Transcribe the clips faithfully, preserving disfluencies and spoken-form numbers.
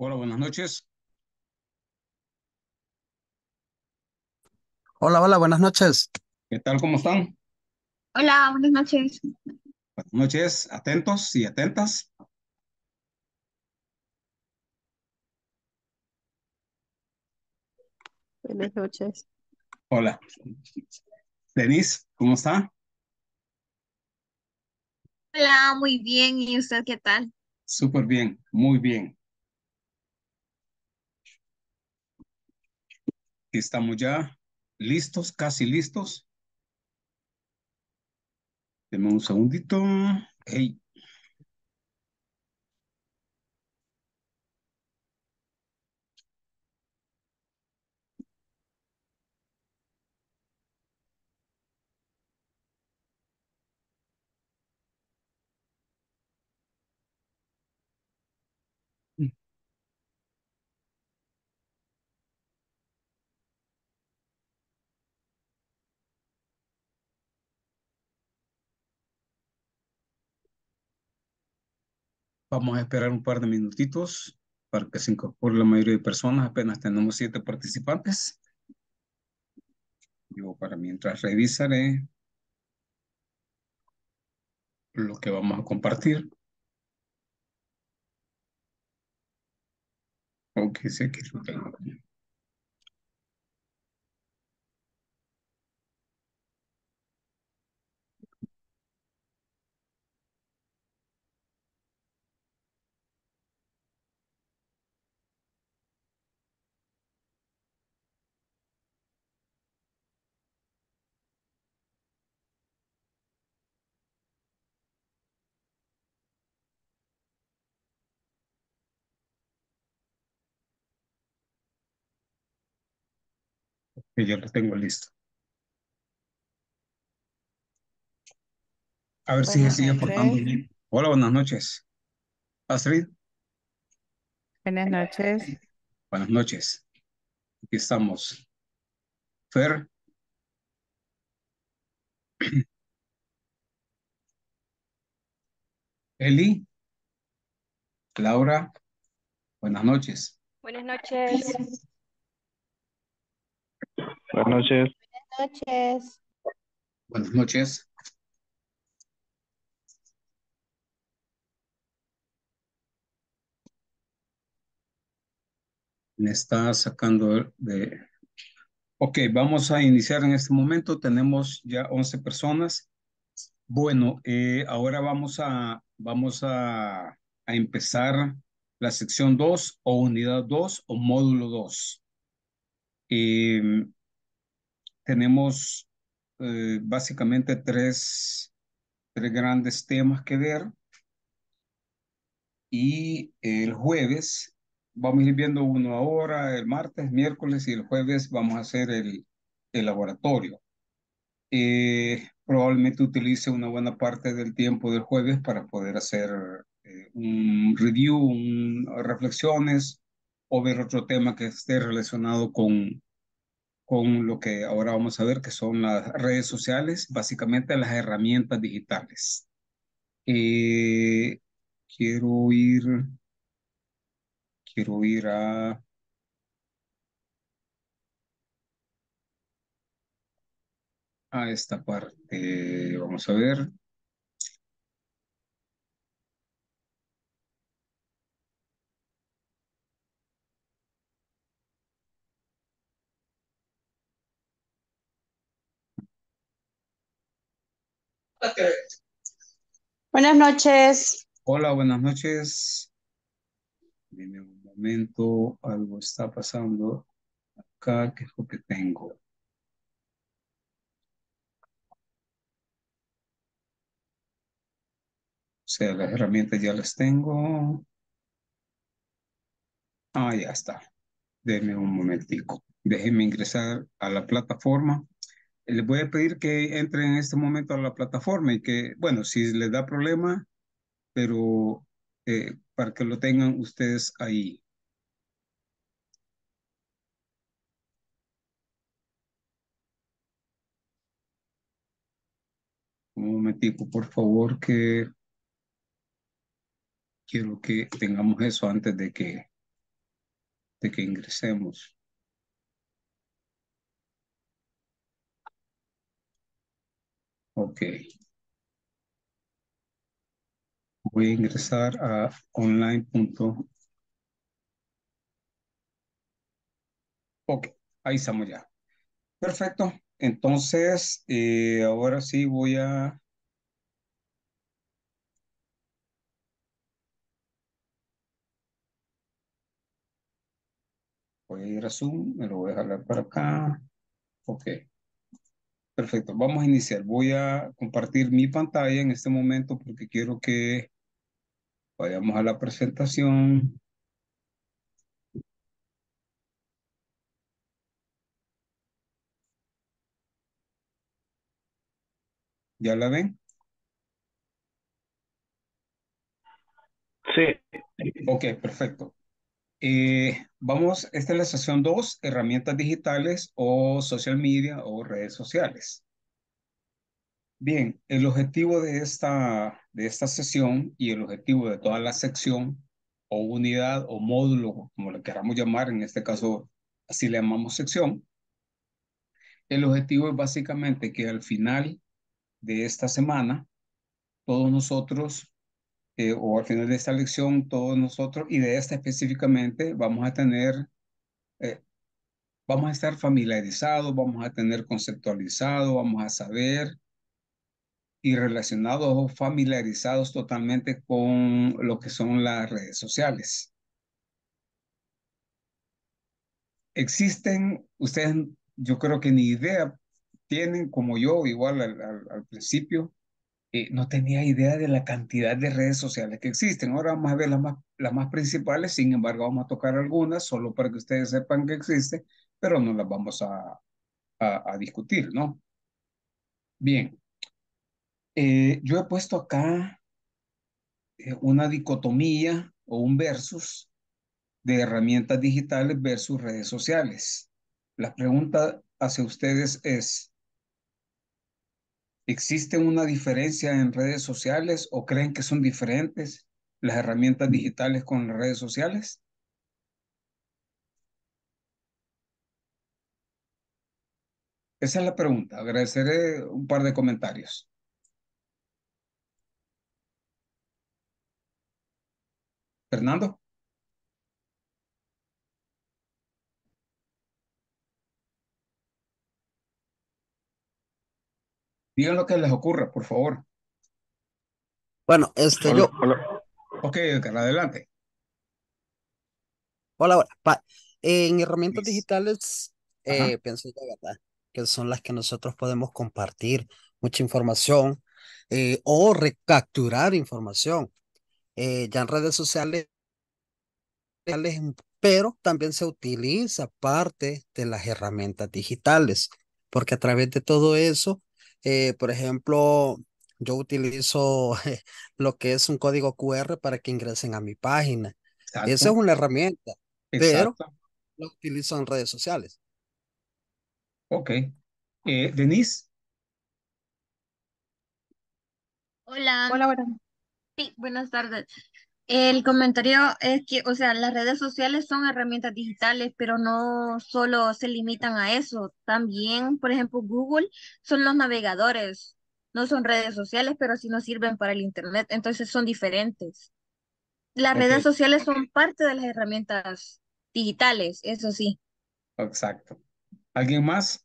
Hola, buenas noches. Hola, hola, buenas noches. ¿Qué tal? ¿Cómo están? Hola, buenas noches. Buenas noches, atentos y atentas. Buenas noches. Hola. Denise, ¿cómo está? Hola, muy bien. ¿Y usted qué tal? Súper bien, muy bien. Estamos ya listos, casi listos. Deme un segundito. Hey. Vamos a esperar un par de minutitos para que se incorpore la mayoría de personas. Apenas tenemos siete participantes. Yo para mientras revisaré lo que vamos a compartir. Ok, sí, aquí lo tengo. Que ya lo tengo listo. A ver si se sigue portando bien. Hola, buenas noches. Astrid. Buenas noches. Buenas noches. Aquí estamos. Fer. Eli. Laura. Buenas noches. Buenas noches. Buenas noches. Buenas noches. Buenas noches. Me está sacando de... Ok, vamos a iniciar en este momento. Tenemos ya once personas. Bueno, eh, ahora vamos a, vamos a, a empezar la sección dos o unidad dos o módulo dos. Eh, tenemos eh, básicamente tres, tres grandes temas que ver. Y el jueves vamos a ir viendo uno ahora, el martes, miércoles, y el jueves vamos a hacer el, el laboratorio. Eh, probablemente utilice una buena parte del tiempo del jueves para poder hacer eh, un review, un, reflexiones, o ver otro tema que esté relacionado con, con lo que ahora vamos a ver, que son las redes sociales, básicamente las herramientas digitales. Eh, quiero ir, quiero ir a... a esta parte, vamos a ver. Buenas noches. Hola, buenas noches. Dime un momento, algo está pasando acá, que es lo que tengo. O sea, las herramientas ya las tengo. Ah, ya está. Deme un momentico. Déjenme ingresar a la plataforma. Les voy a pedir que entren en este momento a la plataforma y que, bueno, si les da problema, pero eh, para que lo tengan ustedes ahí. Un momentico, por favor, que quiero que tengamos eso antes de que de que ingresemos. Ok. Voy a ingresar a online. Ok, ahí estamos ya. Perfecto. Entonces, eh, ahora sí voy a... Voy a ir a Zoom, me lo voy a jalar para acá. Ok. Perfecto, vamos a iniciar. Voy a compartir mi pantalla en este momento porque quiero que vayamos a la presentación. ¿Ya la ven? Sí. Ok, perfecto. Eh, vamos, esta es la sesión dos, herramientas digitales o social media o redes sociales. Bien, el objetivo de esta, de esta sesión y el objetivo de toda la sección o unidad o módulo, como le queramos llamar, en este caso así le llamamos sección. El objetivo es básicamente que al final de esta semana, todos nosotros... Eh, o al final de esta lección, todos nosotros, y de esta específicamente, vamos a tener, eh, vamos a estar familiarizados, vamos a tener conceptualizado, vamos a saber y relacionados o familiarizados totalmente con lo que son las redes sociales. Existen, ustedes, yo creo que ni idea tienen, como yo, igual al, al, al principio, Eh, no tenía idea de la cantidad de redes sociales que existen. Ahora vamos a ver las más, las más principales, sin embargo vamos a tocar algunas solo para que ustedes sepan que existen, pero no las vamos a, a, a discutir, ¿no? Bien, eh, yo he puesto acá eh, una dicotomía o un versus de herramientas digitales versus redes sociales. La pregunta hacia ustedes es... ¿Existe una diferencia en redes sociales o creen que son diferentes las herramientas digitales con las redes sociales? Esa es la pregunta. Agradeceré un par de comentarios. Fernando. Digan lo que les ocurra, por favor. Bueno, este hola, yo... Hola. Ok, adelante. Hola, hola. Pa, en herramientas yes. digitales, eh, pienso la verdad, que son las que nosotros podemos compartir mucha información eh, o recapturar información. Eh, ya en redes sociales, pero también se utiliza parte de las herramientas digitales, porque a través de todo eso, Eh, por ejemplo, yo utilizo eh, lo que es un código Q R para que ingresen a mi página. Exacto. Esa es una herramienta, Exacto. pero la utilizo en redes sociales. Ok. Eh, Denise. Hola. Hola, buenas. Sí, buenas tardes. El comentario es que, o sea, las redes sociales son herramientas digitales, pero no solo se limitan a eso. También, por ejemplo, Google son los navegadores. No son redes sociales, pero sí nos sirven para el Internet. Entonces son diferentes. Las okay. redes sociales son parte de las herramientas digitales, eso sí. Exacto. ¿Alguien más?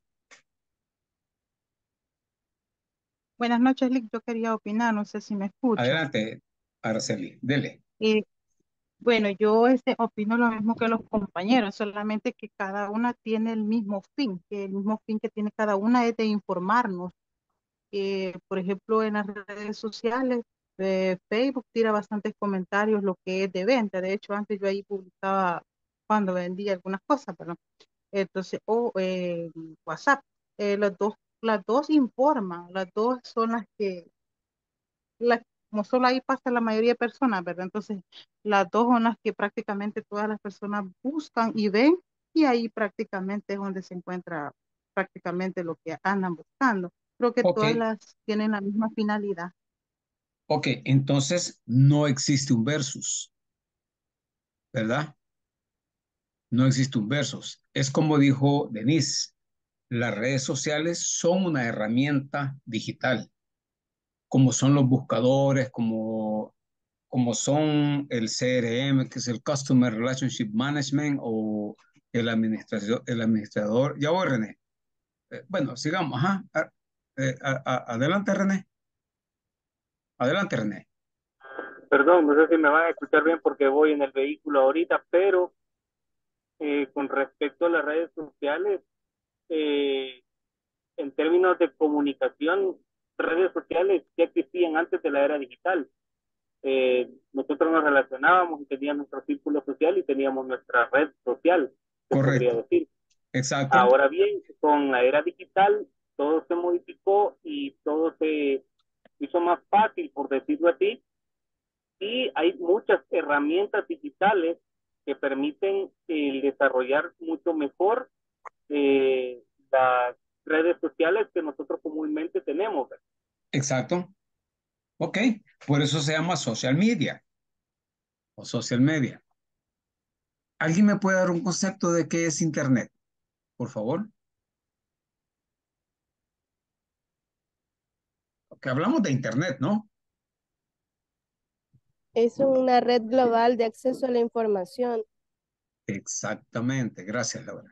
Buenas noches, Lick. Yo quería opinar, no sé si me escucha. Adelante, Araceli. Dele. Eh, bueno, yo este, opino lo mismo que los compañeros, solamente que cada una tiene el mismo fin, que el mismo fin que tiene cada una es de informarnos. Eh, por ejemplo, en las redes sociales, eh, Facebook tira bastantes comentarios lo que es de venta. De hecho, antes yo ahí publicaba cuando vendía algunas cosas, perdón. Entonces, o oh, eh, WhatsApp, eh, las dos, las dos informan, las dos son las que... Las como solo ahí pasa la mayoría de personas, ¿verdad? Entonces, las dos son las que prácticamente todas las personas buscan y ven, y ahí prácticamente es donde se encuentra prácticamente lo que andan buscando. Creo que okay. todas las tienen la misma finalidad. Ok, entonces no existe un versus, ¿verdad? no existe un versus. Es como dijo Denise, las redes sociales son una herramienta digital, como son los buscadores, como, como son el C R M, que es el Customer Relationship Management, o el, el administrador. Ya voy, René. Eh, bueno, sigamos. Ajá. Eh, a, a, adelante, René. Adelante, René. Perdón, no sé si me van a escuchar bien porque voy en el vehículo ahorita, pero eh, con respecto a las redes sociales, Eh, en términos de comunicación, redes sociales ya existían antes de la era digital. Eh, nosotros nos relacionábamos y teníamos nuestro círculo social y teníamos nuestra red social. Correcto. Decir. Exacto. Ahora bien, con la era digital, todo se modificó y todo se hizo más fácil, por decirlo así. Y hay muchas herramientas digitales que permiten eh, desarrollar mucho mejor Eh, las redes sociales que nosotros comúnmente tenemos. Exacto. Ok, por eso se llama social media o social media. ¿Alguien me puede dar un concepto de qué es internet? Por favor. Porque hablamos de internet, ¿no? Es una red global de acceso a la información. Exactamente, gracias, Laura.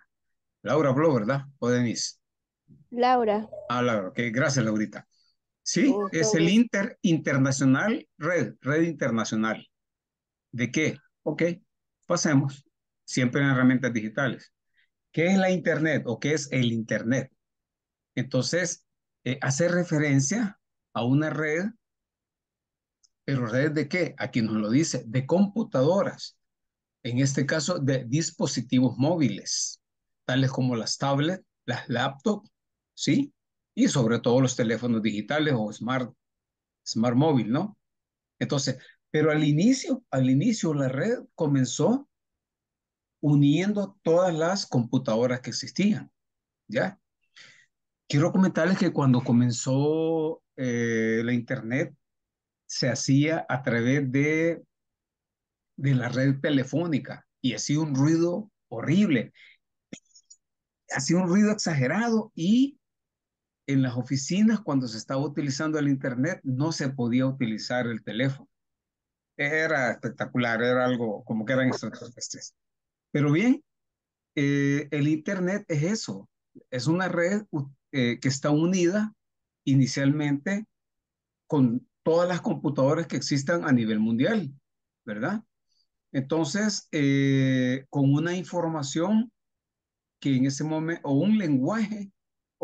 Laura habló, ¿verdad? ¿O Denise? Laura. Ah, Laura. Ok, gracias, Laurita. Sí, oh, es el inter, internacional, red, red internacional. ¿De qué? Ok, pasemos. Siempre en herramientas digitales. ¿Qué es la internet o qué es el internet? Entonces, eh, hace referencia a una red, pero ¿red de qué? Aquí nos lo dice, de computadoras. En este caso, de dispositivos móviles, tales como las tablets, las laptops, ¿sí? Y sobre todo los teléfonos digitales o smart, smart móvil, ¿no? Entonces, pero al inicio, al inicio la red comenzó uniendo todas las computadoras que existían, ¿ya? Quiero comentarles que cuando comenzó eh, la internet, se hacía a través de, de la red telefónica y hacía un ruido horrible. Hacía un ruido exagerado y en las oficinas cuando se estaba utilizando el internet no se podía utilizar el teléfono. Era espectacular, era algo como que eran extraterrestres. Pero bien, eh, el internet es eso, es una red eh, que está unida inicialmente con todas las computadoras que existan a nivel mundial, ¿verdad? Entonces, eh, con una información que en ese momento, o un lenguaje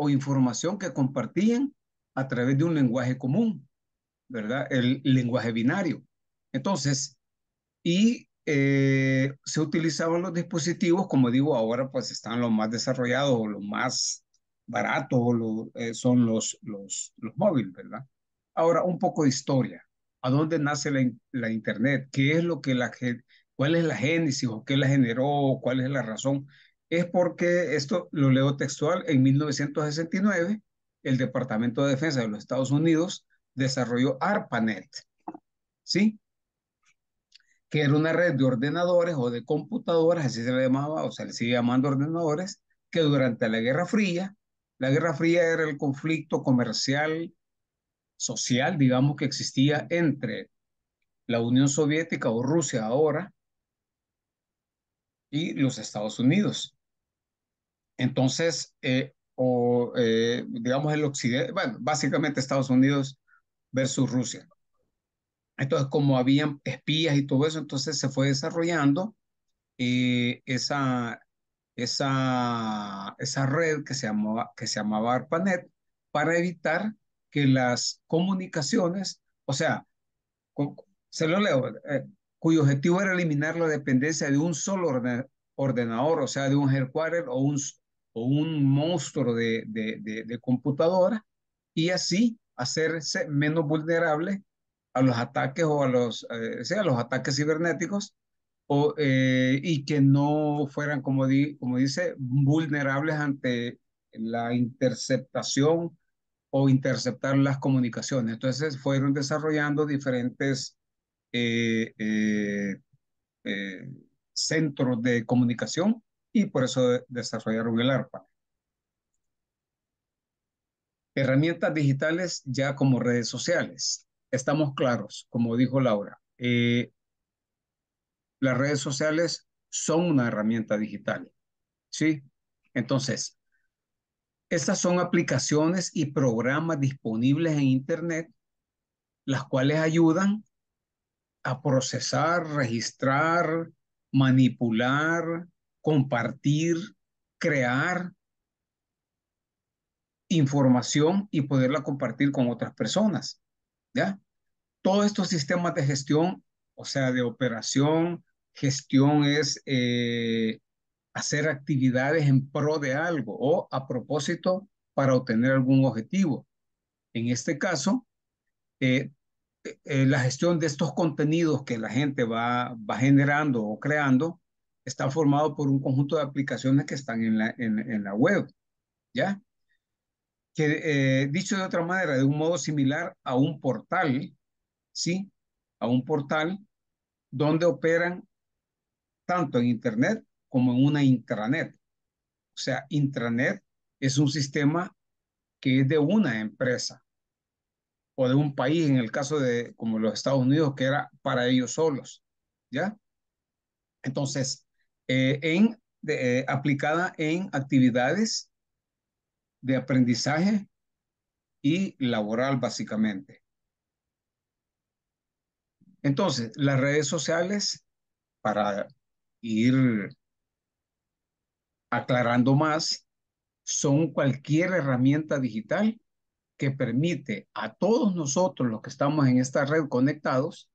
o información que compartían a través de un lenguaje común, ¿verdad? El lenguaje binario. Entonces, y eh, se utilizaban los dispositivos, como digo, ahora pues están los más desarrollados, o los más baratos, o lo, eh, son los, los, los móviles, ¿verdad? Ahora, un poco de historia. ¿A dónde nace la, la internet? ¿Qué es lo que la, cuál es la génesis, o qué la generó, cuál es la razón? Es porque, esto lo leo textual, en mil novecientos sesenta y nueve, el Departamento de Defensa de los Estados Unidos desarrolló ARPANET, ¿sí? Que era una red de ordenadores o de computadoras, así se le llamaba, o sea, le sigue llamando ordenadores, que durante la Guerra Fría, la Guerra Fría era el conflicto comercial, social, digamos, que existía entre la Unión Soviética o Rusia ahora y los Estados Unidos. Entonces, eh, o, eh, digamos el occidente, bueno, básicamente Estados Unidos versus Rusia. Entonces, como habían espías y todo eso, entonces se fue desarrollando eh, esa, esa, esa red que se llamaba, que se llamaba ARPANET, para evitar que las comunicaciones, o sea, con, se lo leo, eh, cuyo objetivo era eliminar la dependencia de un solo orden, ordenador, o sea, de un hardware o un, o un monstruo de, de, de, de computadora, y así hacerse menos vulnerable a los ataques o a los, eh, sea, los ataques cibernéticos, o, eh, y que no fueran, como, di, como dice, vulnerables ante la interceptación o interceptar las comunicaciones. Entonces fueron desarrollando diferentes Eh, eh, eh, centros de comunicación y por eso de, desarrolla Google ARPANET. Herramientas digitales ya como redes sociales. Estamos claros, como dijo Laura, eh, las redes sociales son una herramienta digital, ¿sí? Entonces, estas son aplicaciones y programas disponibles en Internet, las cuales ayudan a procesar, registrar, manipular, compartir, crear información y poderla compartir con otras personas, ¿ya? Todos estos sistemas de gestión, o sea, de operación, gestión es eh, hacer actividades en pro de algo o a propósito para obtener algún objetivo. En este caso, eh, eh, la gestión de estos contenidos que la gente va, va generando o creando está formado por un conjunto de aplicaciones que están en la, en, en la web, ¿ya? Que, eh, dicho de otra manera, de un modo similar a un portal, ¿sí? A un portal donde operan tanto en Internet como en una intranet. O sea, intranet es un sistema que es de una empresa o de un país, en el caso de como los Estados Unidos, que era para ellos solos, ¿ya? Entonces, eh, en, de, eh, aplicada en actividades de aprendizaje y laboral, básicamente. Entonces, las redes sociales, para ir aclarando más, son cualquier herramienta digital que permite a todos nosotros los que estamos en esta red conectados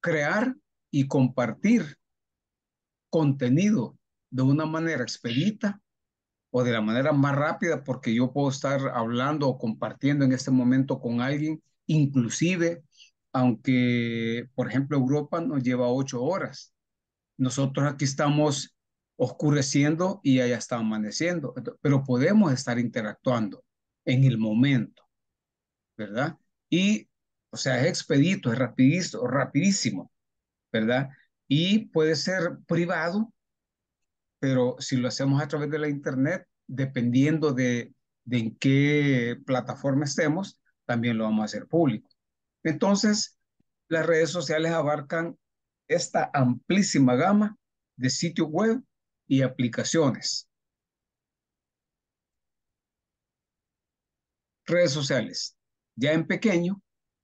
crear y compartir contenido de una manera expedita o de la manera más rápida, porque yo puedo estar hablando o compartiendo en este momento con alguien, inclusive, aunque, por ejemplo, Europa nos lleva ocho horas. Nosotros aquí estamos oscureciendo y allá está amaneciendo, pero podemos estar interactuando en el momento, ¿verdad? Y, o sea, es expedito, es rapidísimo, rapidísimo, ¿verdad? Y puede ser privado, pero si lo hacemos a través de la internet, dependiendo de, de en qué plataforma estemos, también lo vamos a hacer público. Entonces, las redes sociales abarcan esta amplísima gama de sitios web y aplicaciones. Redes sociales, ya en pequeño,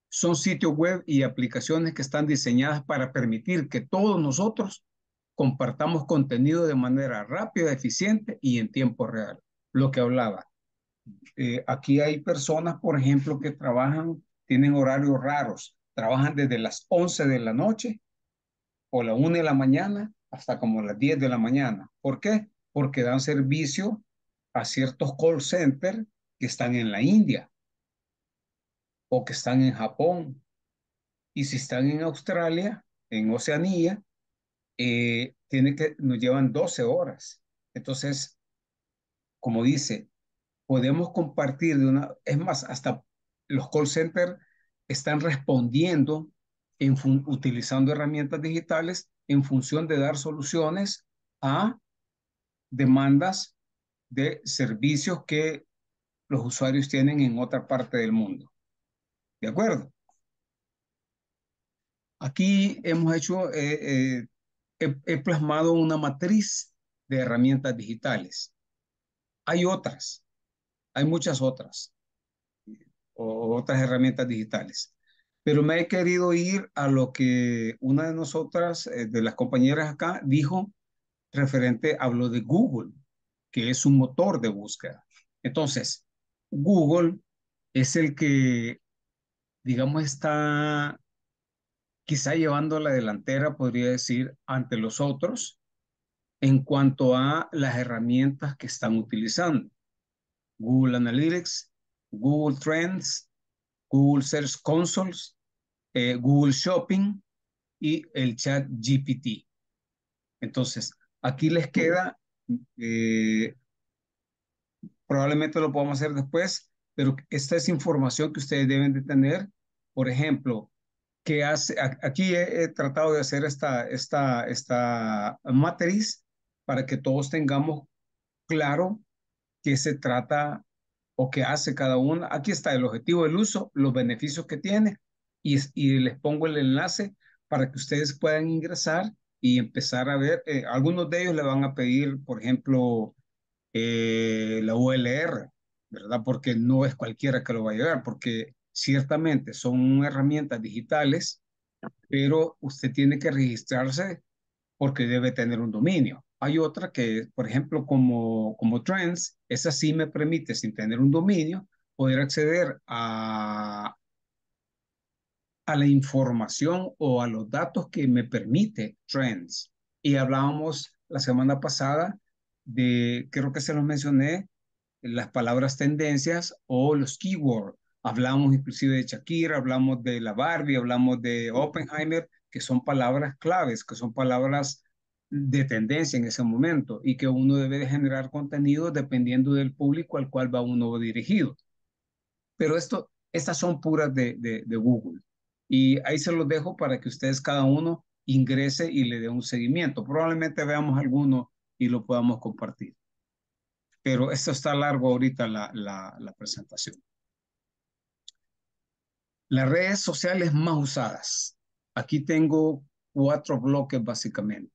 son sitios web y aplicaciones que están diseñadas para permitir que todos nosotros compartamos contenido de manera rápida, eficiente y en tiempo real. Lo que hablaba. Eh, aquí hay personas, por ejemplo, que trabajan, tienen horarios raros, trabajan desde las once de la noche o la una de la mañana hasta como las diez de la mañana. ¿Por qué? Porque dan servicio a ciertos call centers que están en la India o que están en Japón. Y si están en Australia, en Oceanía, eh, tiene que, nos llevan doce horas. Entonces, como dice, podemos compartir de una... Es más, hasta los call centers están respondiendo en fun, utilizando herramientas digitales en función de dar soluciones a demandas de servicios que los usuarios tienen en otra parte del mundo. ¿De acuerdo? Aquí hemos hecho, eh, eh, he, he plasmado una matriz de herramientas digitales. Hay otras, hay muchas otras, o otras herramientas digitales. Pero me he querido ir a lo que una de nosotras, eh, de las compañeras acá, dijo referente, habló de Google, que es un motor de búsqueda. Entonces, Google es el que, digamos, está quizá llevando a la delantera, podría decir, ante los otros, en cuanto a las herramientas que están utilizando. Google Analytics, Google Trends, Google Search Console, eh, Google Shopping y el Chat G P T. Entonces, aquí les queda, eh, probablemente lo podamos hacer después, pero esta es información que ustedes deben de tener. Por ejemplo, que hace, aquí he, he tratado de hacer esta, esta, esta matriz para que todos tengamos claro qué se trata o qué hace cada uno. Aquí está el objetivo del uso, los beneficios que tiene y, y les pongo el enlace para que ustedes puedan ingresar y empezar a ver. Eh, algunos de ellos le van a pedir, por ejemplo, eh, la U L R, ¿verdad? Porque no es cualquiera que lo va a llevar, porque ciertamente son herramientas digitales, pero usted tiene que registrarse porque debe tener un dominio. Hay otra que, por ejemplo, como, como Trends, esa sí me permite, sin tener un dominio, poder acceder a, a la información o a los datos que me permite Trends. Y hablábamos la semana pasada de, creo que se los mencioné, las palabras tendencias o los keywords. Hablamos inclusive de Shakira, hablamos de la Barbie, hablamos de Oppenheimer, que son palabras claves, que son palabras de tendencia en ese momento y que uno debe de generar contenido dependiendo del público al cual va uno dirigido. Pero esto, estas son puras de, de, de Google. Y ahí se los dejo para que ustedes cada uno ingrese y le dé un seguimiento. Probablemente veamos alguno y lo podamos compartir. Pero esto está largo ahorita la, la, la presentación. Las redes sociales más usadas. Aquí tengo cuatro bloques básicamente.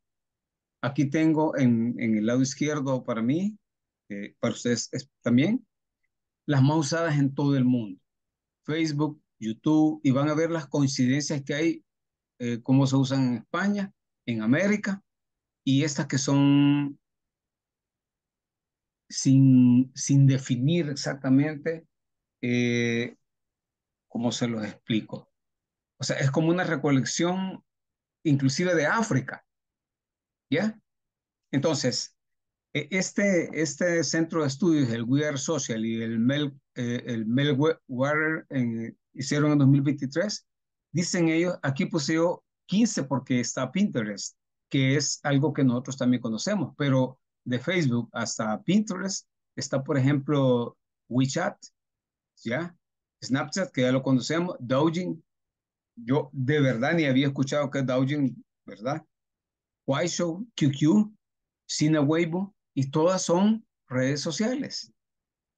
Aquí tengo en, en el lado izquierdo para mí, eh, para ustedes es, también, las más usadas en todo el mundo. Facebook, YouTube, y van a ver las coincidencias que hay, eh, cómo se usan en España, en América, y estas que son sin, sin definir exactamente eh, cómo se los explico. O sea, es como una recolección inclusive de África. ¿Ya? Entonces, este, este centro de estudios, el We Are Social y el Mel, eh, el Mel Water en, hicieron en dos mil veintitrés, dicen ellos, aquí puse yo quince porque está Pinterest, que es algo que nosotros también conocemos, pero de Facebook hasta Pinterest está, por ejemplo, WeChat, ¿ya? Snapchat, que ya lo conocemos, Douyin, yo de verdad ni había escuchado que es Douyin, ¿verdad? Show, Q Q, Sinaweibo, y todas son redes sociales,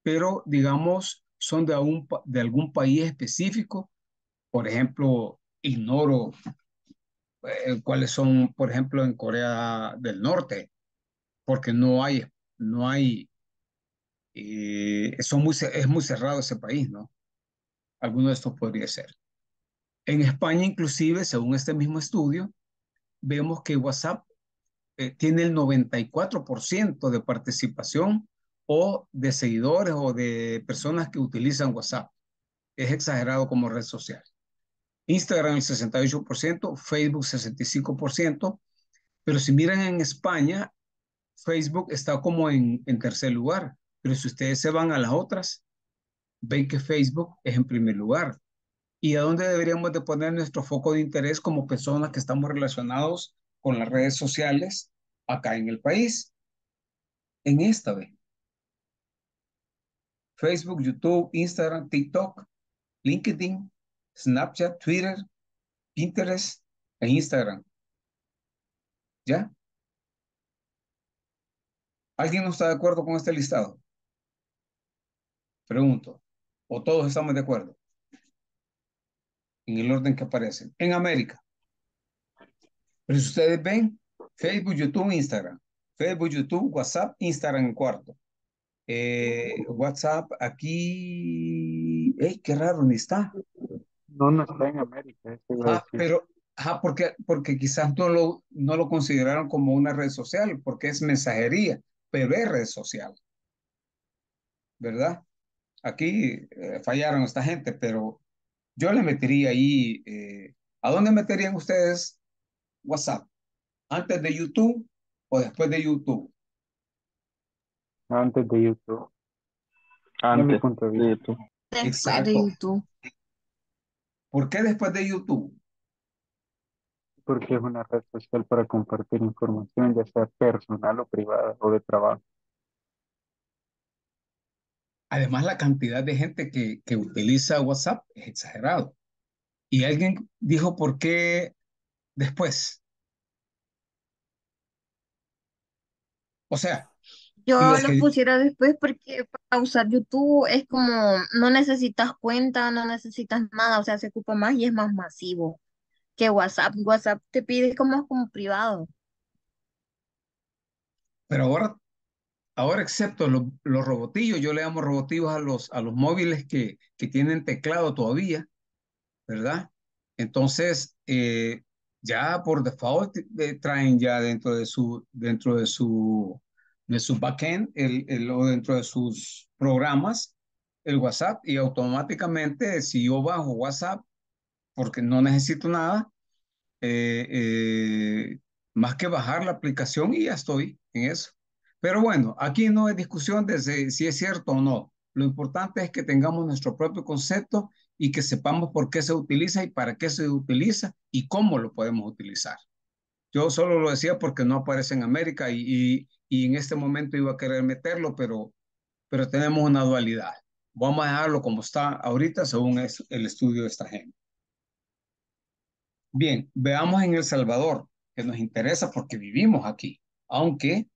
pero digamos son de, un, de algún país específico. Por ejemplo, ignoro eh, cuáles son, por ejemplo, en Corea del Norte, porque no hay, no hay, eh, son muy, es muy cerrado ese país, ¿no? Alguno de estos podría ser. En España, inclusive, según este mismo estudio, vemos que WhatsApp eh, tiene el noventa y cuatro por ciento de participación o de seguidores o de personas que utilizan WhatsApp. Es exagerado como red social. Instagram el sesenta y ocho por ciento, Facebook sesenta y cinco por ciento, pero si miran en España, Facebook está como en, en tercer lugar, pero si ustedes se van a las otras, ven que Facebook es en primer lugar. ¿Y a dónde deberíamos de poner nuestro foco de interés como personas que estamos relacionados con las redes sociales acá en el país? En esta vez. Facebook, YouTube, Instagram, TikTok, LinkedIn, Snapchat, Twitter, Pinterest e Instagram. ¿Ya? ¿Alguien no está de acuerdo con este listado? Pregunto. ¿O todos estamos de acuerdo? En el orden que aparecen, en América. Pero si ustedes ven, Facebook, YouTube, Instagram. Facebook, YouTube, WhatsApp, Instagram en cuarto. Eh, WhatsApp aquí... ¡Ey, qué raro! ¿Ni está? No, no está en América. Ah, pero... Ah, porque, porque quizás no lo, no lo consideraron como una red social, porque es mensajería, pero es red social. ¿Verdad? Aquí eh, fallaron esta gente, pero... Yo le metería ahí, eh, ¿a dónde meterían ustedes WhatsApp? ¿Antes de YouTube o después de YouTube? Antes de YouTube. Antes de YouTube. Después de YouTube. ¿Por qué después de YouTube? Porque es una red social para compartir información, ya sea personal o privada o de trabajo. Además, la cantidad de gente que, que utiliza WhatsApp es exagerado. Y alguien dijo, ¿por qué después? O sea, yo los lo que... pusiera después porque para usar YouTube es como, no necesitas cuenta, no necesitas nada, o sea, se ocupa más y es más masivo que WhatsApp. WhatsApp te pide como, como privado. Pero ahora, ahora excepto los, los robotillos, yo le llamo robotillos a los, a los móviles que, que tienen teclado todavía, ¿verdad? Entonces, eh, ya por default eh, traen ya dentro de su, dentro de su, de su backend el, el, o dentro de sus programas el WhatsApp, y automáticamente si yo bajo WhatsApp porque no necesito nada, eh, eh, más que bajar la aplicación y ya estoy en eso. Pero bueno, aquí no es discusión de si, si es cierto o no. Lo importante es que tengamos nuestro propio concepto y que sepamos por qué se utiliza y para qué se utiliza y cómo lo podemos utilizar. Yo solo lo decía porque no aparece en América y, y, y en este momento iba a querer meterlo, pero, pero tenemos una dualidad. Vamos a dejarlo como está ahorita según es el estudio de esta gente. Bien, veamos en El Salvador, que nos interesa porque vivimos aquí. Aunque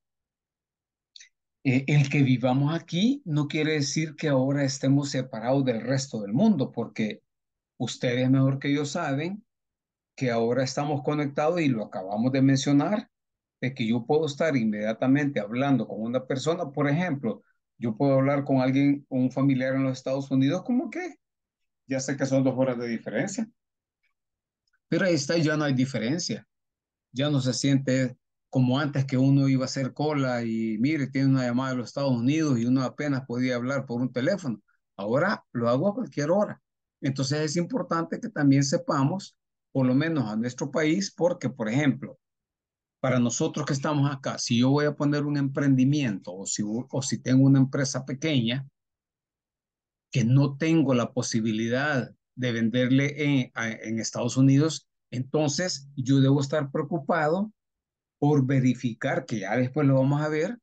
eh, el que vivamos aquí no quiere decir que ahora estemos separados del resto del mundo, porque ustedes mejor que yo saben que ahora estamos conectados y lo acabamos de mencionar, de que yo puedo estar inmediatamente hablando con una persona. Por ejemplo, yo puedo hablar con alguien, un familiar en los Estados Unidos, como que ya sé que son dos horas de diferencia. Pero ahí está, ya no hay diferencia. Ya no se siente como antes que uno iba a hacer cola y mire, tiene una llamada de los Estados Unidos y uno apenas podía hablar por un teléfono. Ahora lo hago a cualquier hora. Entonces es importante que también sepamos, por lo menos a nuestro país, porque, por ejemplo, para nosotros que estamos acá, si yo voy a poner un emprendimiento o si, o si tengo una empresa pequeña que no tengo la posibilidad de venderle en, en Estados Unidos, entonces yo debo estar preocupado por verificar, que ya después lo vamos a ver,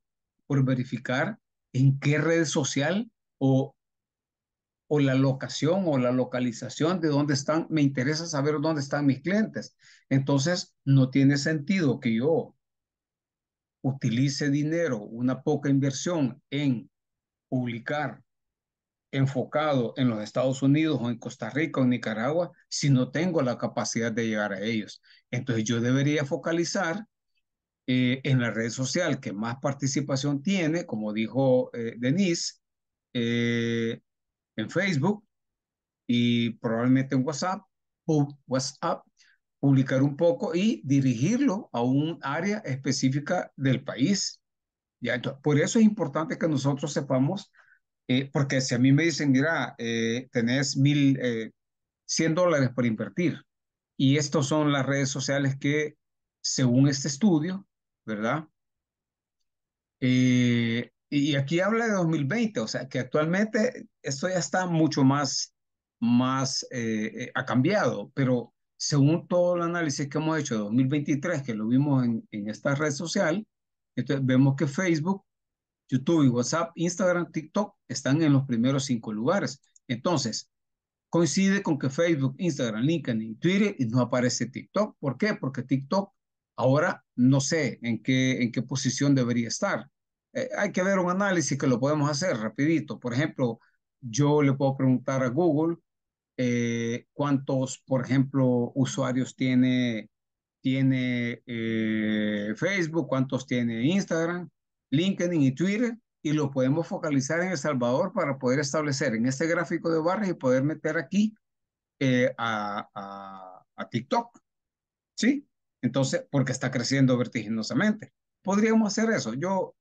por verificar en qué red social o, o la locación o la localización de dónde están, me interesa saber dónde están mis clientes. Entonces no tiene sentido que yo utilice dinero, una poca inversión en publicar enfocado en los Estados Unidos o en Costa Rica o en Nicaragua, si no tengo la capacidad de llegar a ellos. Entonces yo debería focalizar eh, en la red social que más participación tiene, como dijo eh, Denise, eh, en Facebook y probablemente en WhatsApp, WhatsApp, publicar un poco y dirigirlo a un área específica del país. ¿Ya? Entonces, por eso es importante que nosotros sepamos. Eh, porque si a mí me dicen, mira, eh, tenés mil, eh, cien dólares para invertir y estas son las redes sociales que, según este estudio, ¿verdad? Eh, y aquí habla de dos mil veinte, o sea, que actualmente esto ya está mucho más, más eh, eh, ha cambiado, pero según todo el análisis que hemos hecho de dos mil veintitrés, que lo vimos en, en esta red social, entonces vemos que Facebook, YouTube y WhatsApp, Instagram, TikTok están en los primeros cinco lugares. Entonces, coincide con que Facebook, Instagram, LinkedIn y Twitter y no aparece TikTok. ¿Por qué? Porque TikTok ahora no sé en qué, en qué posición debería estar. Eh, hay que ver un análisis que lo podemos hacer rapidito. Por ejemplo, yo le puedo preguntar a Google eh, cuántos, por ejemplo, usuarios tiene, tiene eh, Facebook, cuántos tiene Instagram, LinkedIn y Twitter, y lo podemos focalizar en El Salvador para poder establecer en este gráfico de barras y poder meter aquí eh, a, a, a TikTok, ¿sí? Entonces, porque está creciendo vertiginosamente. Podríamos hacer eso. Yo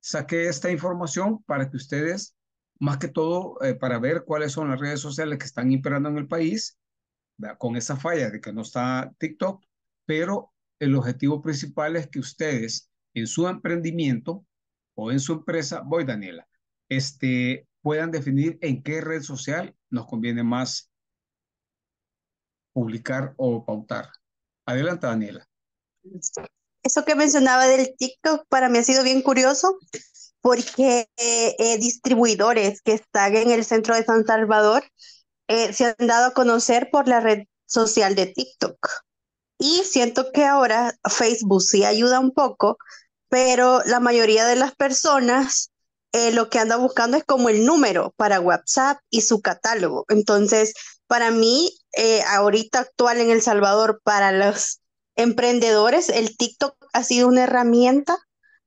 saqué esta información para que ustedes, más que todo, eh, para ver cuáles son las redes sociales que están imperando en el país, ¿verdad? Con esa falla de que no está TikTok, pero el objetivo principal es que ustedes en su emprendimiento o en su empresa, voy Daniela, este, puedan definir en qué red social nos conviene más publicar o pautar. Adelante, Daniela. Eso que mencionaba del TikTok para mí ha sido bien curioso porque eh, eh, distribuidores que están en el centro de San Salvador eh, se han dado a conocer por la red social de TikTok. Y siento que ahora Facebook sí ayuda un poco, pero la mayoría de las personas eh, lo que anda buscando es como el número para WhatsApp y su catálogo. Entonces, para mí, eh, ahorita actual en El Salvador, para los emprendedores, el TikTok ha sido una herramienta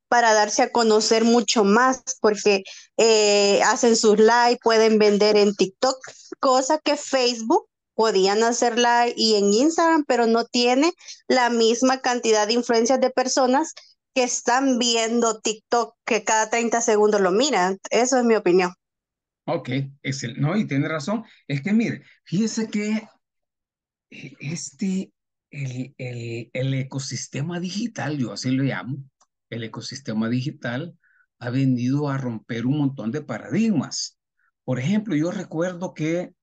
para darse a conocer mucho más, porque eh, hacen sus live, pueden vender en TikTok, cosa que Facebook podían hacer live y en Instagram, pero no tiene la misma cantidad de influencias de personas que están viendo TikTok, que cada treinta segundos lo miran. Eso es mi opinión. Ok, excelente. No, y tiene razón. Es que mire, fíjese que este, el, el, el ecosistema digital, yo así lo llamo, el ecosistema digital ha venido a romper un montón de paradigmas. Por ejemplo, yo recuerdo que,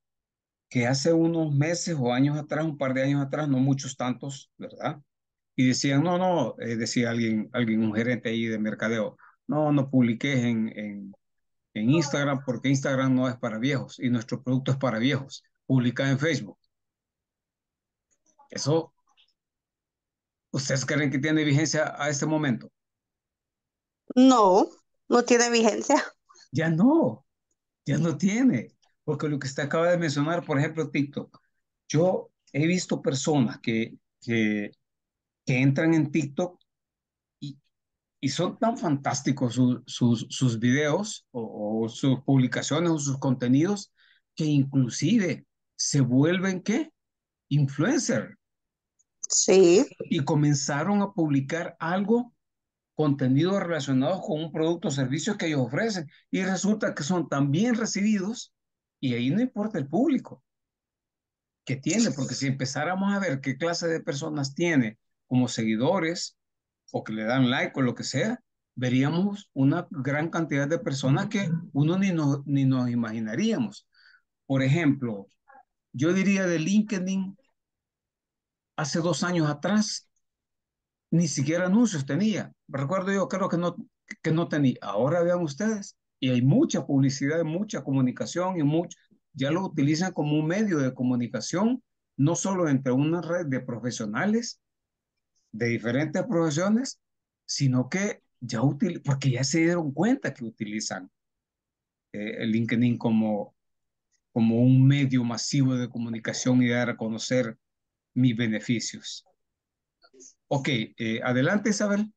que hace unos meses o años atrás, un par de años atrás, no muchos tantos, ¿verdad? Y decían, no, no, eh, decía alguien, alguien, un gerente ahí de mercadeo, no, no publiques en, en, en Instagram porque Instagram no es para viejos y nuestro producto es para viejos. Publica en Facebook. Eso, ¿ustedes creen que tiene vigencia a este momento? No, no tiene vigencia. Ya no, ya no tiene. Porque lo que usted acaba de mencionar, por ejemplo, TikTok. Yo he visto personas que, que, que entran en TikTok y, y son tan fantásticos su, sus, sus videos o, o sus publicaciones o sus contenidos que inclusive se vuelven, ¿qué? Influencer. Sí. Y comenzaron a publicar algo contenidos relacionados con un producto o servicio que ellos ofrecen y resulta que son tan bien recibidos y ahí no importa el público que tiene, porque si empezáramos a ver qué clase de personas tiene como seguidores o que le dan like o lo que sea, veríamos una gran cantidad de personas que uno ni, no, ni nos imaginaríamos. Por ejemplo, yo diría de LinkedIn hace dos años atrás ni siquiera anuncios tenía. Recuerdo yo, creo que no, que no tenía. Ahora vean ustedes, y hay mucha publicidad, mucha comunicación, y mucho, ya lo utilizan como un medio de comunicación, no solo entre una red de profesionales, de diferentes profesiones, sino que ya util, porque ya se dieron cuenta que utilizan eh, el LinkedIn como, como un medio masivo de comunicación y dar a conocer mis beneficios. Ok, eh, adelante Isabel.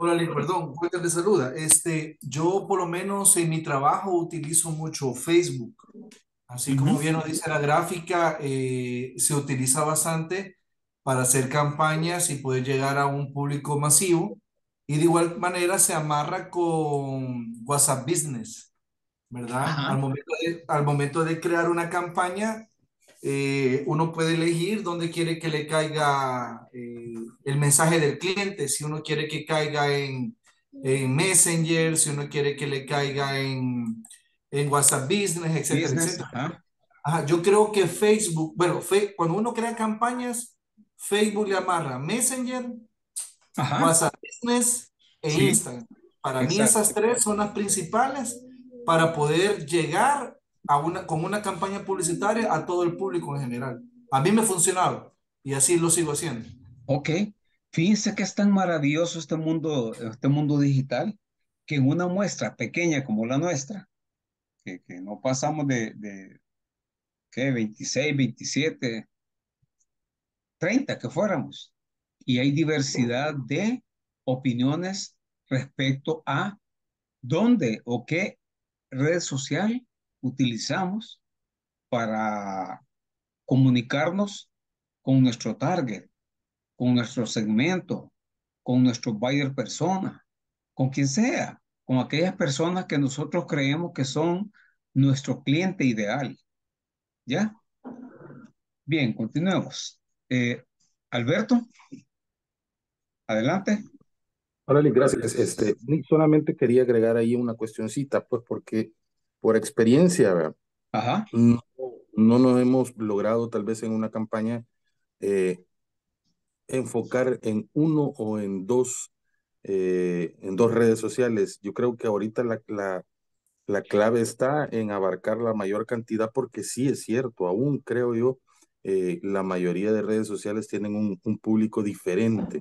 Hola, Liz, perdón, Walter te saluda. Este, yo por lo menos en mi trabajo utilizo mucho Facebook. Así uh-huh. como bien nos dice la gráfica, eh, se utiliza bastante para hacer campañas y poder llegar a un público masivo. Y de igual manera se amarra con WhatsApp Business, ¿verdad? Uh-huh. Al momento de, al momento de crear una campaña, Eh, uno puede elegir dónde quiere que le caiga eh, el mensaje del cliente, si uno quiere que caiga en, en Messenger, si uno quiere que le caiga en, en WhatsApp Business, etcétera, Business, etcétera. Ajá. Ajá, yo creo que Facebook, bueno, fe, cuando uno crea campañas, Facebook le amarra Messenger, ajá, WhatsApp Business e sí, Instagram. Para exacto, mí esas tres son las principales para poder llegar A una, con una campaña publicitaria a todo el público en general. A mí me funcionaba y así lo sigo haciendo. Ok, fíjense que es tan maravilloso este mundo, este mundo digital, que en una muestra pequeña como la nuestra, que, que no pasamos de, de ¿qué? veintiséis, veintisiete, treinta que fuéramos, y hay diversidad de opiniones respecto a dónde o qué red social utilizamos para comunicarnos con nuestro target, con nuestro segmento, con nuestro buyer persona, con quien sea, con aquellas personas que nosotros creemos que son nuestro cliente ideal. ¿Ya? Bien, continuemos. Eh, Alberto, adelante. Hola, gracias. Este, solamente quería agregar ahí una cuestioncita, pues porque por experiencia, ajá, no, no nos hemos logrado tal vez en una campaña eh, enfocar en uno o en dos, eh, en dos redes sociales. Yo creo que ahorita la, la, la clave está en abarcar la mayor cantidad, porque sí es cierto, aún creo yo, eh, la mayoría de redes sociales tienen un, un público diferente.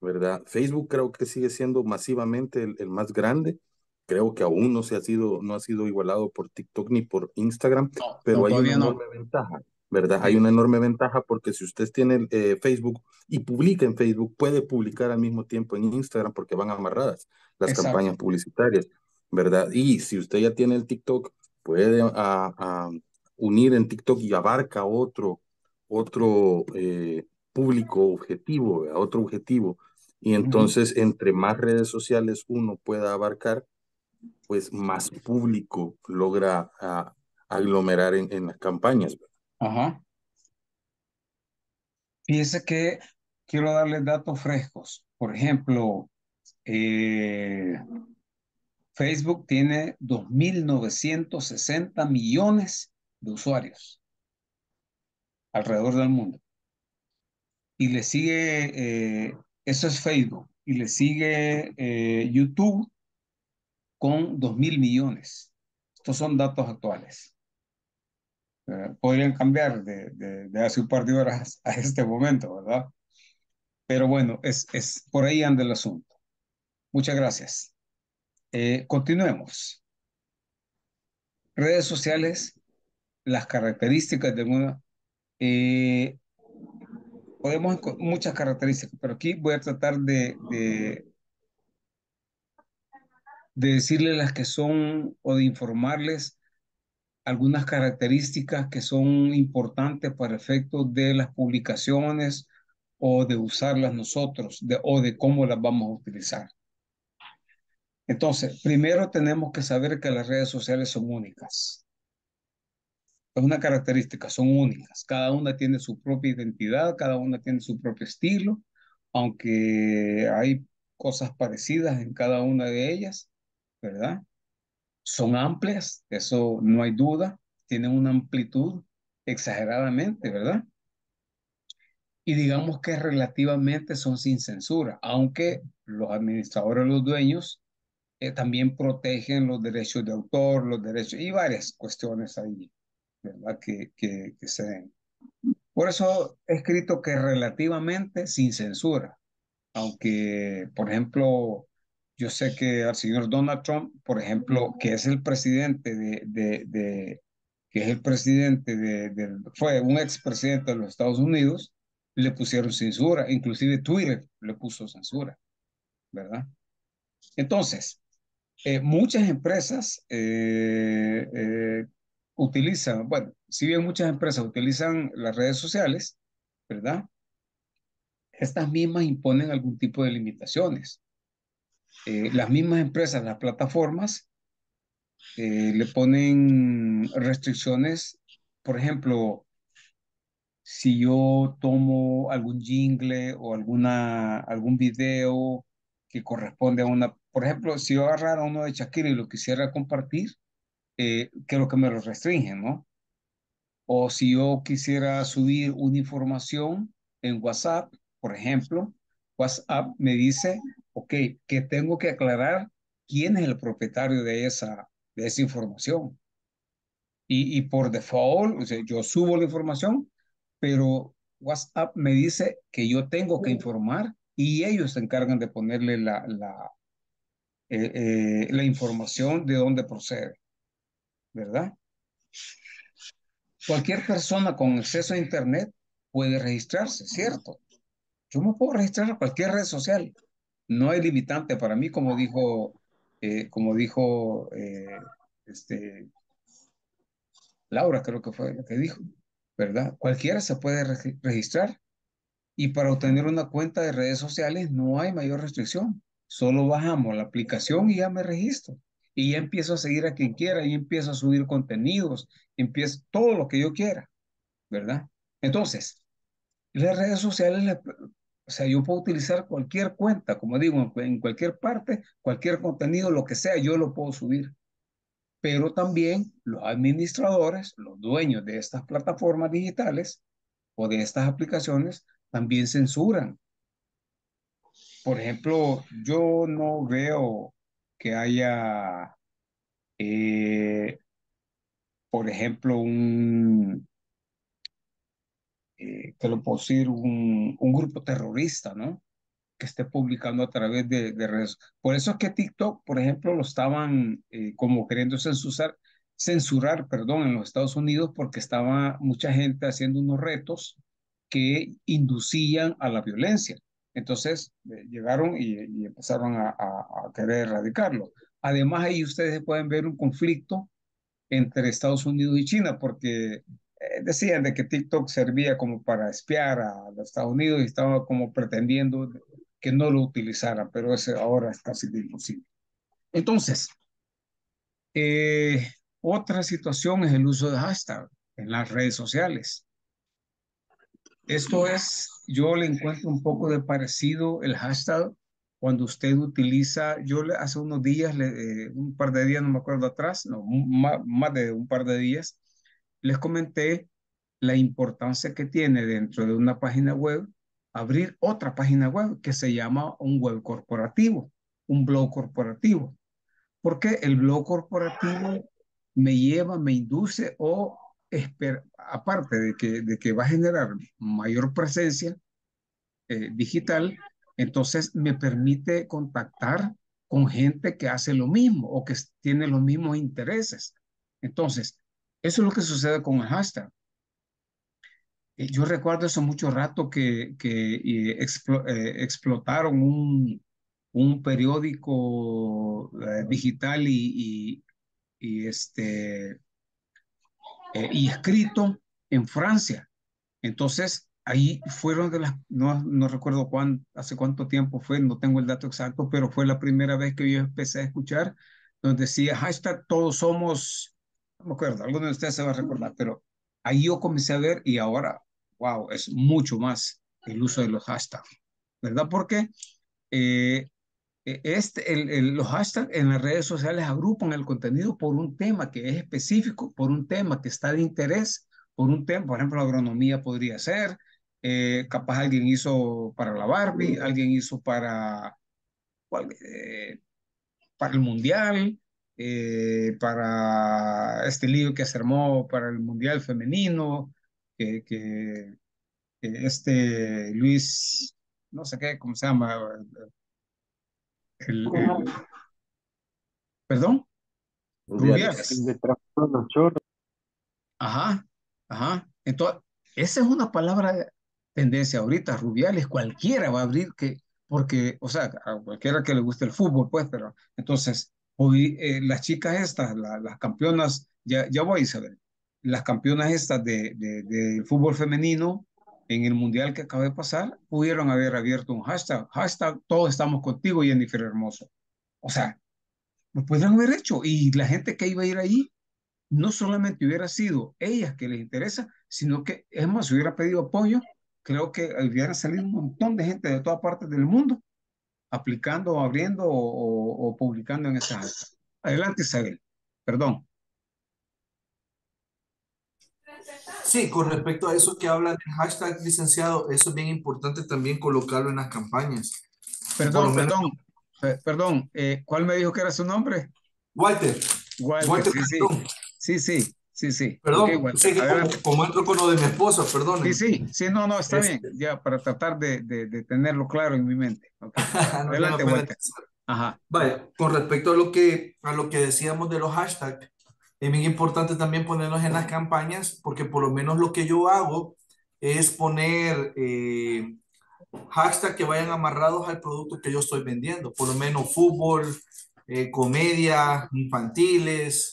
¿verdad? Facebook creo que sigue siendo masivamente el, el más grande. Creo que aún no se ha sido, no ha sido igualado por TikTok ni por Instagram, no, pero no, hay una no. enorme ventaja, ¿verdad? Hay una enorme ventaja porque si usted tiene eh, Facebook y publica en Facebook, puede publicar al mismo tiempo en Instagram porque van amarradas las Exacto. campañas publicitarias, ¿verdad? Y si usted ya tiene el TikTok, puede a, a unir en TikTok y abarca otro, otro eh, público objetivo, ¿verdad? Otro objetivo. Y entonces, uh-huh. entre más redes sociales uno pueda abarcar, pues más público logra a, aglomerar en, en las campañas. Ajá. Fíjense que quiero darles datos frescos. Por ejemplo, eh, Facebook tiene dos mil novecientos sesenta millones de usuarios alrededor del mundo. Y le sigue, eh, eso es Facebook, y le sigue eh, YouTube con dos mil millones. Estos son datos actuales. Eh, podrían cambiar de, de, de hace un par de horas a este momento, ¿verdad? Pero bueno, es, es por ahí anda el asunto. Muchas gracias. Eh, continuemos. Redes sociales, las características de una... Eh, podemos encontrar muchas características, pero aquí voy a tratar de... de de decirle las que son o de informarles algunas características que son importantes para efectos de las publicaciones o de usarlas nosotros de, o de cómo las vamos a utilizar. Entonces, primero tenemos que saber que las redes sociales son únicas. Es una característica, son únicas. Cada una tiene su propia identidad, cada una tiene su propio estilo, aunque hay cosas parecidas en cada una de ellas, ¿verdad? Son amplias, eso no hay duda, tienen una amplitud exageradamente, ¿verdad? Y digamos que relativamente son sin censura, aunque los administradores, los dueños, eh, también protegen los derechos de autor, los derechos, y varias cuestiones ahí, ¿verdad? Que, que, que se den. Por eso he escrito que relativamente sin censura, aunque, por ejemplo, yo sé que al señor Donald Trump, por ejemplo, que es el presidente de, de, de que es el presidente de, de, fue un expresidente de los Estados Unidos, le pusieron censura, inclusive Twitter le puso censura, ¿verdad? Entonces, eh, muchas empresas eh, eh, utilizan, bueno, si bien muchas empresas utilizan las redes sociales, ¿verdad? Estas mismas imponen algún tipo de limitaciones. Eh, las mismas empresas, las plataformas, eh, le ponen restricciones. Por ejemplo, si yo tomo algún jingle o alguna, algún video que corresponde a una... Por ejemplo, si yo agarrara uno de Shakira y lo quisiera compartir, eh, creo que me lo restringen, ¿no? O si yo quisiera subir una información en WhatsApp, por ejemplo, WhatsApp me dice, ok, que tengo que aclarar quién es el propietario de esa, de esa información. Y, y por default, o sea, yo subo la información, pero WhatsApp me dice que yo tengo que informar y ellos se encargan de ponerle la, la, eh, eh, la información de dónde procede, ¿verdad? Cualquier persona con acceso a Internet puede registrarse, ¿cierto? Yo me puedo registrar a cualquier red social. No hay limitante para mí, como dijo, eh, como dijo eh, este, Laura, creo que fue lo que dijo, ¿verdad? Cualquiera se puede re- registrar y para obtener una cuenta de redes sociales no hay mayor restricción. Solo bajamos la aplicación y ya me registro. Y ya empiezo a seguir a quien quiera y empiezo a subir contenidos, empiezo todo lo que yo quiera, ¿verdad? Entonces, las redes sociales, o sea, yo puedo utilizar cualquier cuenta, como digo, en cualquier parte, cualquier contenido, lo que sea, yo lo puedo subir. Pero también los administradores, los dueños de estas plataformas digitales o de estas aplicaciones, también censuran. Por ejemplo, yo no veo que haya, eh, por ejemplo, un... Eh, te lo puedo decir, un, un grupo terrorista, ¿no? que esté publicando a través de, de redes. Por eso es que TikTok, por ejemplo, lo estaban eh, como queriendo censurar, censurar, perdón, en los Estados Unidos, porque estaba mucha gente haciendo unos retos que inducían a la violencia. Entonces eh, llegaron y, y empezaron a, a, a querer erradicarlo. Además, ahí ustedes pueden ver un conflicto entre Estados Unidos y China, porque eh, decían de que TikTok servía como para espiar a los Estados Unidos y estaban como pretendiendo que no lo utilizaran, pero eso ahora es casi imposible. Entonces, eh, otra situación es el uso de hashtag en las redes sociales. Esto es, yo le encuentro un poco de parecido el hashtag cuando usted utiliza, yo le, hace unos días, le, eh, un par de días, no me acuerdo atrás, no, más, más de un par de días, les comenté la importancia que tiene dentro de una página web abrir otra página web que se llama un web corporativo, un blog corporativo. Porque el blog corporativo me lleva, me induce o espera, aparte de que, de que va a generar mayor presencia eh, digital, entonces me permite contactar con gente que hace lo mismo o que tiene los mismos intereses. Entonces, eso es lo que sucede con el hashtag. Eh, yo recuerdo hace mucho rato que, que eh, explo, eh, explotaron un, un periódico eh, digital y, y, y, este, eh, y escrito en Francia. Entonces, ahí fueron de las, no, no recuerdo cuán, hace cuánto tiempo fue, no tengo el dato exacto, pero fue la primera vez que yo empecé a escuchar donde decía hashtag todos somos, no me acuerdo, alguno de ustedes se va a recordar, pero ahí yo comencé a ver y ahora, wow, es mucho más el uso de los hashtags, ¿verdad? Porque eh, este, el, el, los hashtags en las redes sociales agrupan el contenido por un tema que es específico, por un tema que está de interés, por un tema, por ejemplo, la agronomía podría ser, Eh, capaz alguien hizo para la Barbie, alguien hizo para, eh, para el Mundial, eh, para este lío que se armó para el Mundial femenino, eh, que eh, este Luis, no sé qué, ¿cómo se llama? El, el, ¿Perdón? Rubiales. Ajá, ajá. Entonces, esa es una palabra tendencia ahorita, Rubiales, cualquiera va a abrir que, porque, o sea, a cualquiera que le guste el fútbol, pues, pero, entonces, hoy, eh, las chicas estas, la, las campeonas, ya, ya voy, Isabel, las campeonas estas de, de, de fútbol femenino, en el mundial que acaba de pasar, pudieron haber abierto un hashtag, hashtag, todos estamos contigo, Jennifer Hermoso. O sea, lo pudieron haber hecho, y la gente que iba a ir ahí, no solamente hubiera sido ellas que les interesa, sino que, es más, hubiera pedido apoyo. Creo que hubieran salido un montón de gente de todas partes del mundo aplicando, abriendo o, o, o publicando en esa hashtag. Adelante, Isabel. Perdón. Sí, con respecto a eso que hablan del hashtag, licenciado, eso es bien importante también colocarlo en las campañas. Perdón, perdón, menos... perdón. Eh, ¿Cuál me dijo que era su nombre? Walter. Walter, Walter sí, sí, sí, sí. Sí, sí. Perdón, okay, bueno. Sí, como, como entro con lo de mi esposa, perdón. Sí, sí, sí, no, no, está este. bien, ya para tratar de, de, de tenerlo claro en mi mente. Okay. no, Adelante, no, Walter. Ajá. Vale, con respecto a lo, que, a lo que decíamos de los hashtags, es bien importante también ponerlos en las campañas, porque por lo menos lo que yo hago es poner eh, hashtags que vayan amarrados al producto que yo estoy vendiendo, por lo menos fútbol, eh, comedia, infantiles,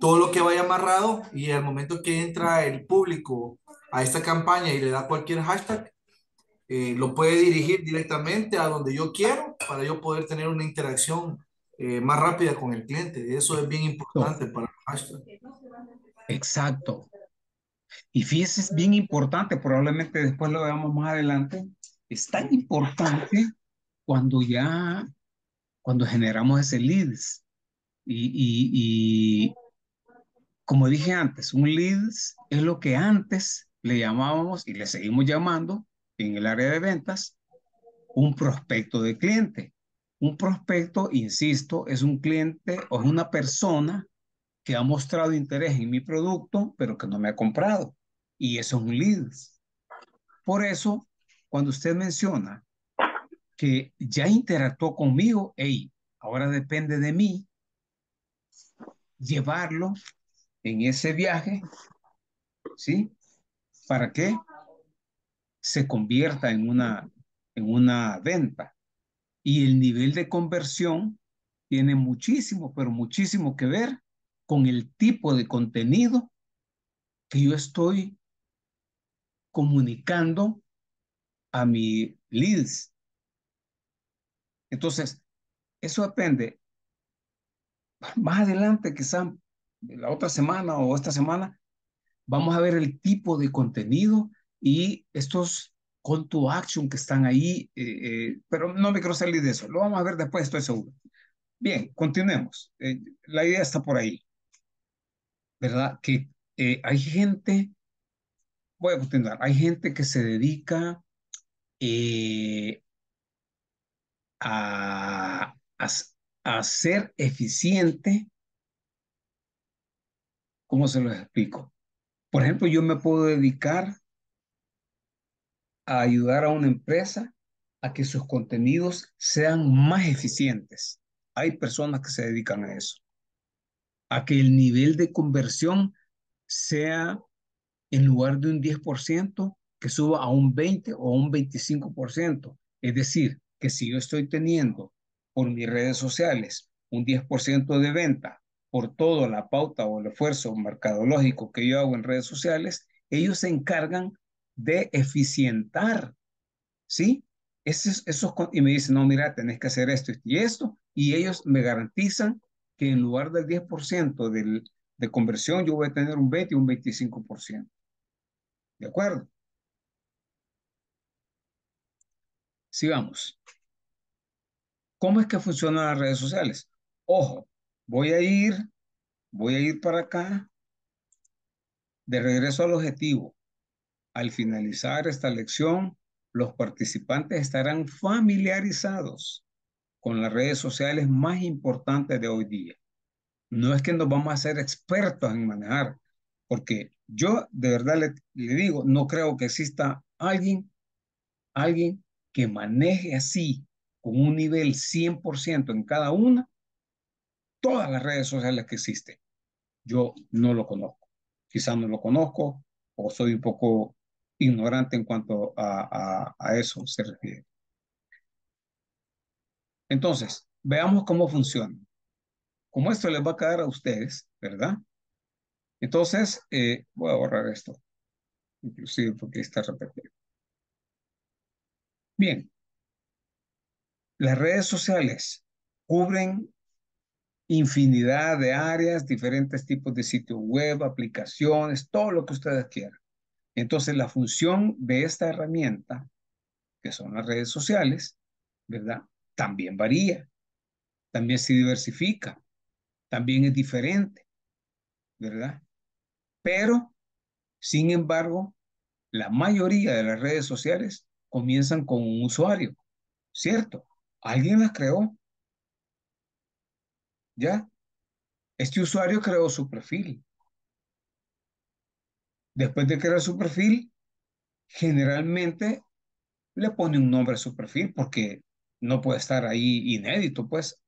todo lo que vaya amarrado, y al momento que entra el público a esta campaña y le da cualquier hashtag, eh, lo puede dirigir directamente a donde yo quiero para yo poder tener una interacción eh, más rápida con el cliente. Eso es bien importante para el hashtag. Exacto. Y fíjese, es bien importante, probablemente después lo veamos más adelante, es tan importante cuando ya, cuando generamos ese leads y... y, y como dije antes, un leads es lo que antes le llamábamos y le seguimos llamando en el área de ventas un prospecto de cliente. Un prospecto, insisto, es un cliente o es una persona que ha mostrado interés en mi producto, pero que no me ha comprado. Y eso es un leads. Por eso, cuando usted menciona que ya interactuó conmigo, hey, ahora depende de mí llevarlo en ese viaje, ¿sí? Para que se convierta en una, en una venta. Y el nivel de conversión tiene muchísimo, pero muchísimo que ver con el tipo de contenido que yo estoy comunicando a mi leads. Entonces, eso depende. Más adelante, quizás la otra semana o esta semana, vamos a ver el tipo de contenido y estos call to action que están ahí, eh, eh, pero no me quiero salir de eso. Lo vamos a ver después, estoy seguro. Bien, continuemos. Eh, la idea está por ahí, ¿verdad? Que eh, hay gente, voy a continuar, hay gente que se dedica eh, a, a, a ser eficiente. ¿Cómo se los explico? Por ejemplo, yo me puedo dedicar a ayudar a una empresa a que sus contenidos sean más eficientes. Hay personas que se dedican a eso. A que el nivel de conversión sea, en lugar de un diez por ciento, que suba a un veinte por ciento o un veinticinco por ciento. Es decir, que si yo estoy teniendo por mis redes sociales un diez por ciento de venta, por toda la pauta o el esfuerzo mercadológico que yo hago en redes sociales, ellos se encargan de eficientar, ¿sí? Esos, esos, y me dicen, no, mira, tenés que hacer esto y esto, y ellos me garantizan que en lugar del diez por ciento del, de conversión, yo voy a tener un veinte por ciento y un veinticinco por ciento. ¿De acuerdo? Sigamos. ¿Cómo es que funcionan las redes sociales? Ojo, voy a ir, voy a ir para acá, de regreso al objetivo. Al finalizar esta lección, los participantes estarán familiarizados con las redes sociales más importantes de hoy día. No es que nos vamos a hacer expertos en manejar, porque yo de verdad le, le digo, no creo que exista alguien, alguien que maneje así, con un nivel cien por ciento en cada una, todas las redes sociales que existen. Yo no lo conozco. Quizás no lo conozco o soy un poco ignorante en cuanto a, a, a eso se refiere. Entonces, veamos cómo funciona. Como esto les va a quedar a ustedes, ¿verdad? Entonces, eh, voy a borrar esto. Inclusive porque está repetido. Bien. Las redes sociales cubren infinidad de áreas, diferentes tipos de sitios web, aplicaciones, todo lo que ustedes quieran. Entonces, la función de esta herramienta, que son las redes sociales, ¿verdad? También varía, también se diversifica, también es diferente, ¿verdad? Pero, sin embargo, la mayoría de las redes sociales comienzan con un usuario, ¿cierto? Alguien las creó. ¿Ya? Este usuario creó su perfil. Después de crear su perfil, generalmente le pone un nombre a su perfil porque no puede estar ahí inédito, pues.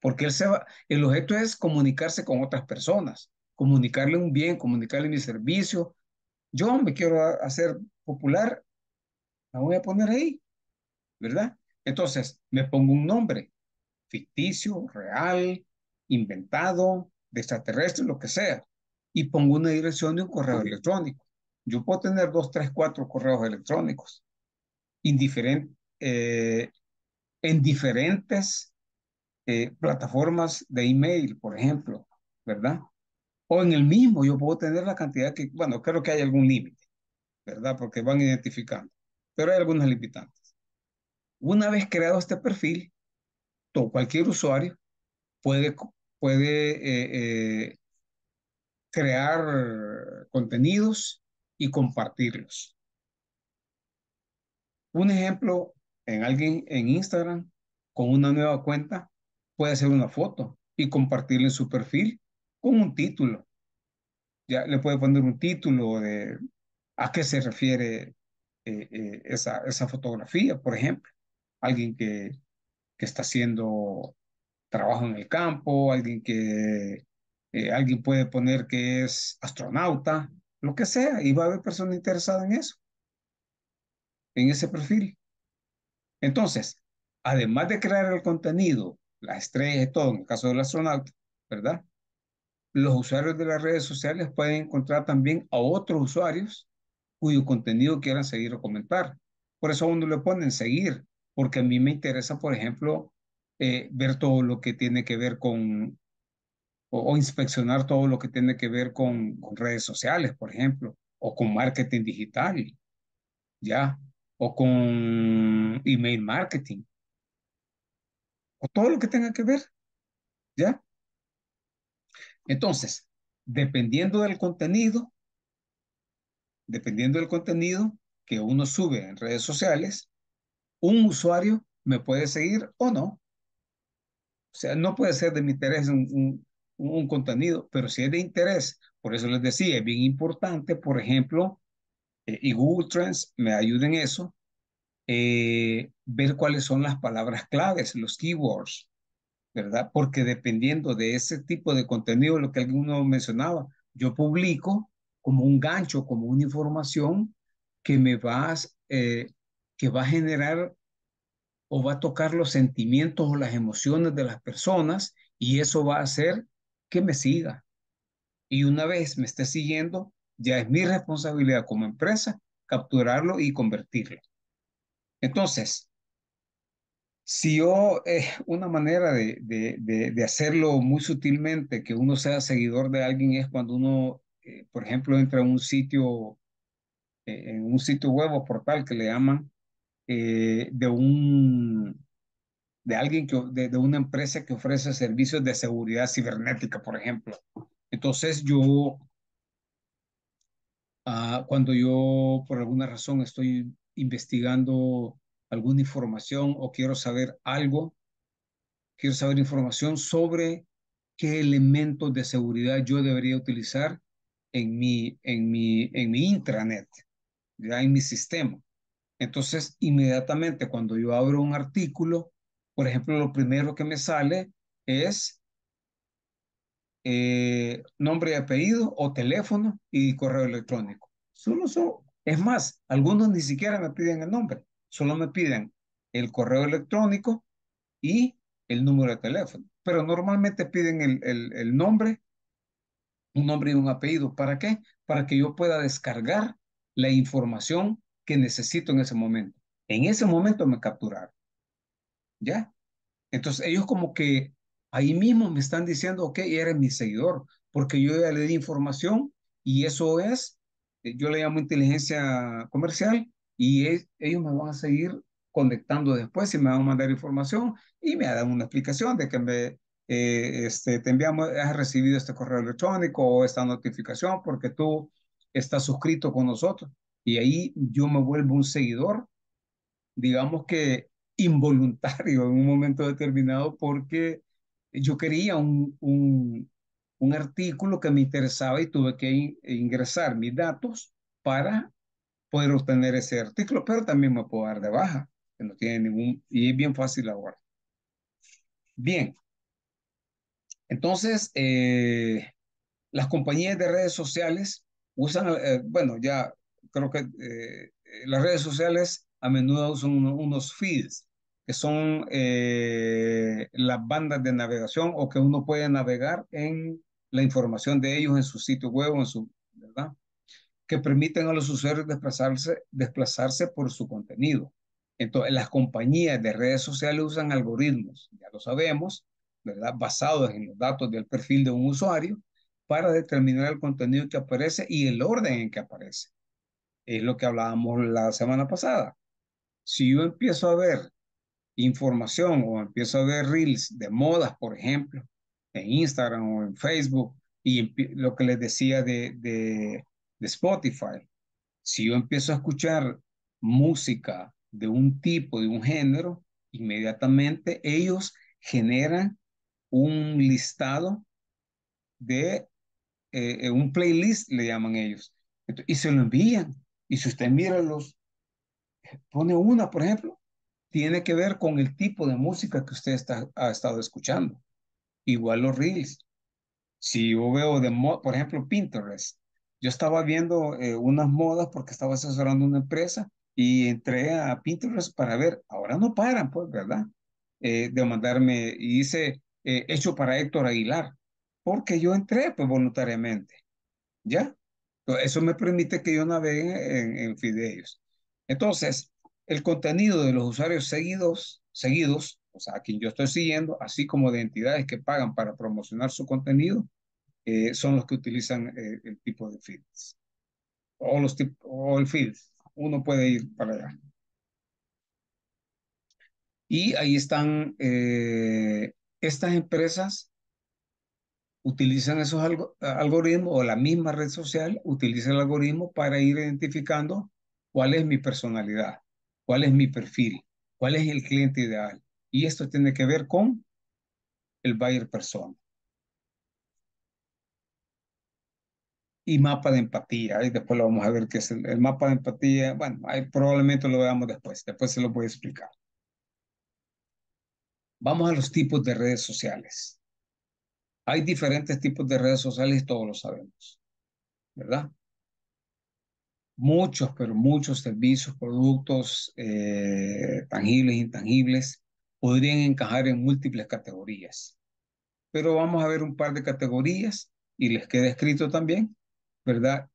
Porque él se va, el objeto es comunicarse con otras personas, comunicarle un bien, comunicarle mi servicio. Yo me quiero hacer popular, la voy a poner ahí, ¿verdad? Entonces, me pongo un nombre ficticio, real, inventado, de extraterrestre, lo que sea, y pongo una dirección de un correo electrónico. Yo puedo tener dos, tres, cuatro correos electrónicos indiferent, eh, en diferentes eh, plataformas de email, por ejemplo, ¿verdad? O en el mismo, yo puedo tener la cantidad que, bueno, creo que hay algún límite, ¿verdad? Porque van identificando, pero hay algunas limitantes. Una vez creado este perfil, todo, cualquier usuario puede, puede eh, eh, crear contenidos y compartirlos. Un ejemplo, en alguien en Instagram, con una nueva cuenta, puede hacer una foto y compartirla en su perfil con un título. Ya le puede poner un título de a qué se refiere eh, eh, esa, esa fotografía, por ejemplo, alguien que, que está haciendo trabajo en el campo, alguien que, eh, alguien puede poner que es astronauta, lo que sea, y va a haber personas interesadas en eso, en ese perfil. Entonces, además de crear el contenido, las estrellas y todo, en el caso del astronauta, ¿verdad? Los usuarios de las redes sociales pueden encontrar también a otros usuarios cuyo contenido quieran seguir o comentar. Por eso a uno le ponen seguir, porque a mí me interesa, por ejemplo, eh, ver todo lo que tiene que ver con, o, o inspeccionar todo lo que tiene que ver con, con redes sociales, por ejemplo, o con marketing digital, ¿ya? O con email marketing, o todo lo que tenga que ver, ¿ya? Entonces, dependiendo del contenido, dependiendo del contenido que uno sube en redes sociales, un usuario me puede seguir o no. O sea, no puede ser de mi interés un, un, un contenido, pero si es de interés, por eso les decía, es bien importante, por ejemplo, eh, y Google Trends me ayuda en eso, eh, ver cuáles son las palabras claves, los keywords, ¿verdad? Porque dependiendo de ese tipo de contenido, lo que alguno mencionaba, yo publico como un gancho, como una información que me va, eh, que va a generar o va a tocar los sentimientos o las emociones de las personas, y eso va a hacer que me siga. Y una vez me esté siguiendo, ya es mi responsabilidad como empresa capturarlo y convertirlo. Entonces, si yo, eh, una manera de, de, de, de hacerlo muy sutilmente, que uno sea seguidor de alguien, es cuando uno, eh, por ejemplo, entra a un sitio, eh, en un sitio web o portal que le llaman, eh, de un, de alguien que, de, de una empresa que ofrece servicios de seguridad cibernética, por ejemplo. Entonces yo, ah, cuando yo por alguna razón estoy investigando alguna información o quiero saber algo, quiero saber información sobre qué elementos de seguridad yo debería utilizar en mi, en mi, en mi intranet, ¿ya? En mi sistema. Entonces, inmediatamente cuando yo abro un artículo, por ejemplo, lo primero que me sale es eh, nombre y apellido o teléfono y correo electrónico. Solo son, es más, algunos ni siquiera me piden el nombre. Solo me piden el correo electrónico y el número de teléfono. Pero normalmente piden el, el, el nombre, un nombre y un apellido. ¿Para qué? Para que yo pueda descargar la información que necesito en ese momento. En ese momento me capturaron. ¿Ya? Entonces ellos como que ahí mismo me están diciendo, ok, eres mi seguidor, porque yo ya le di información y eso es, yo le llamo inteligencia comercial. Y es, ellos me van a seguir conectando después y me van a mandar información y me dan una explicación de que me, eh, este, te enviamos, has recibido este correo electrónico o esta notificación porque tú estás suscrito con nosotros. Y ahí yo me vuelvo un seguidor, digamos que involuntario en un momento determinado, porque yo quería un, un, un artículo que me interesaba y tuve que in, ingresar mis datos para poder obtener ese artículo, pero también me puedo dar de baja, que no tiene ningún, y es bien fácil ahora. Bien, entonces, eh, las compañías de redes sociales usan, eh, bueno, ya creo que eh, las redes sociales a menudo usan unos feeds, que son eh, las bandas de navegación, o que uno puede navegar en la información de ellos en su sitio web, en su, ¿verdad?, que permiten a los usuarios desplazarse, desplazarse por su contenido. Entonces, las compañías de redes sociales usan algoritmos, ya lo sabemos, ¿verdad? Basados en los datos del perfil de un usuario para determinar el contenido que aparece y el orden en que aparece. Es lo que hablábamos la semana pasada. Si yo empiezo a ver información o empiezo a ver reels de modas, por ejemplo, en Instagram o en Facebook, y lo que les decía de... de de Spotify, si yo empiezo a escuchar música de un tipo, de un género, inmediatamente ellos generan un listado de, eh, un playlist le llaman ellos, y se lo envían, y si usted mira los, pone una, por ejemplo, tiene que ver con el tipo de música que usted está, ha estado escuchando. Igual los Reels. Si yo veo, de por ejemplo, Pinterest. Yo estaba viendo eh, unas modas porque estaba asesorando una empresa y entré a Pinterest para ver. Ahora no paran, pues, ¿verdad? Eh, de mandarme, y dice, eh, hecho para Héctor Aguilar. Porque yo entré, pues, voluntariamente. ¿Ya? Eso me permite que yo navegue en, en fideos. Entonces, el contenido de los usuarios seguidos, seguidos, o sea, a quien yo estoy siguiendo, así como de entidades que pagan para promocionar su contenido, eh, son los que utilizan eh, el tipo de feeds. O, los tip o el feed. Uno puede ir para allá. Y ahí están eh, estas empresas. Utilizan esos alg algoritmos o la misma red social utiliza el algoritmo para ir identificando cuál es mi personalidad, cuál es mi perfil, cuál es el cliente ideal. Y esto tiene que ver con el buyer persona. Y mapa de empatía. Y después lo vamos a ver qué es el, el mapa de empatía. Bueno, ahí probablemente lo veamos después. Después se lo voy a explicar. Vamos a los tipos de redes sociales. Hay diferentes tipos de redes sociales, todos lo sabemos, ¿verdad? Muchos, pero muchos servicios, productos eh, tangibles, intangibles, podrían encajar en múltiples categorías. Pero vamos a ver un par de categorías, y les queda escrito también, ¿verdad?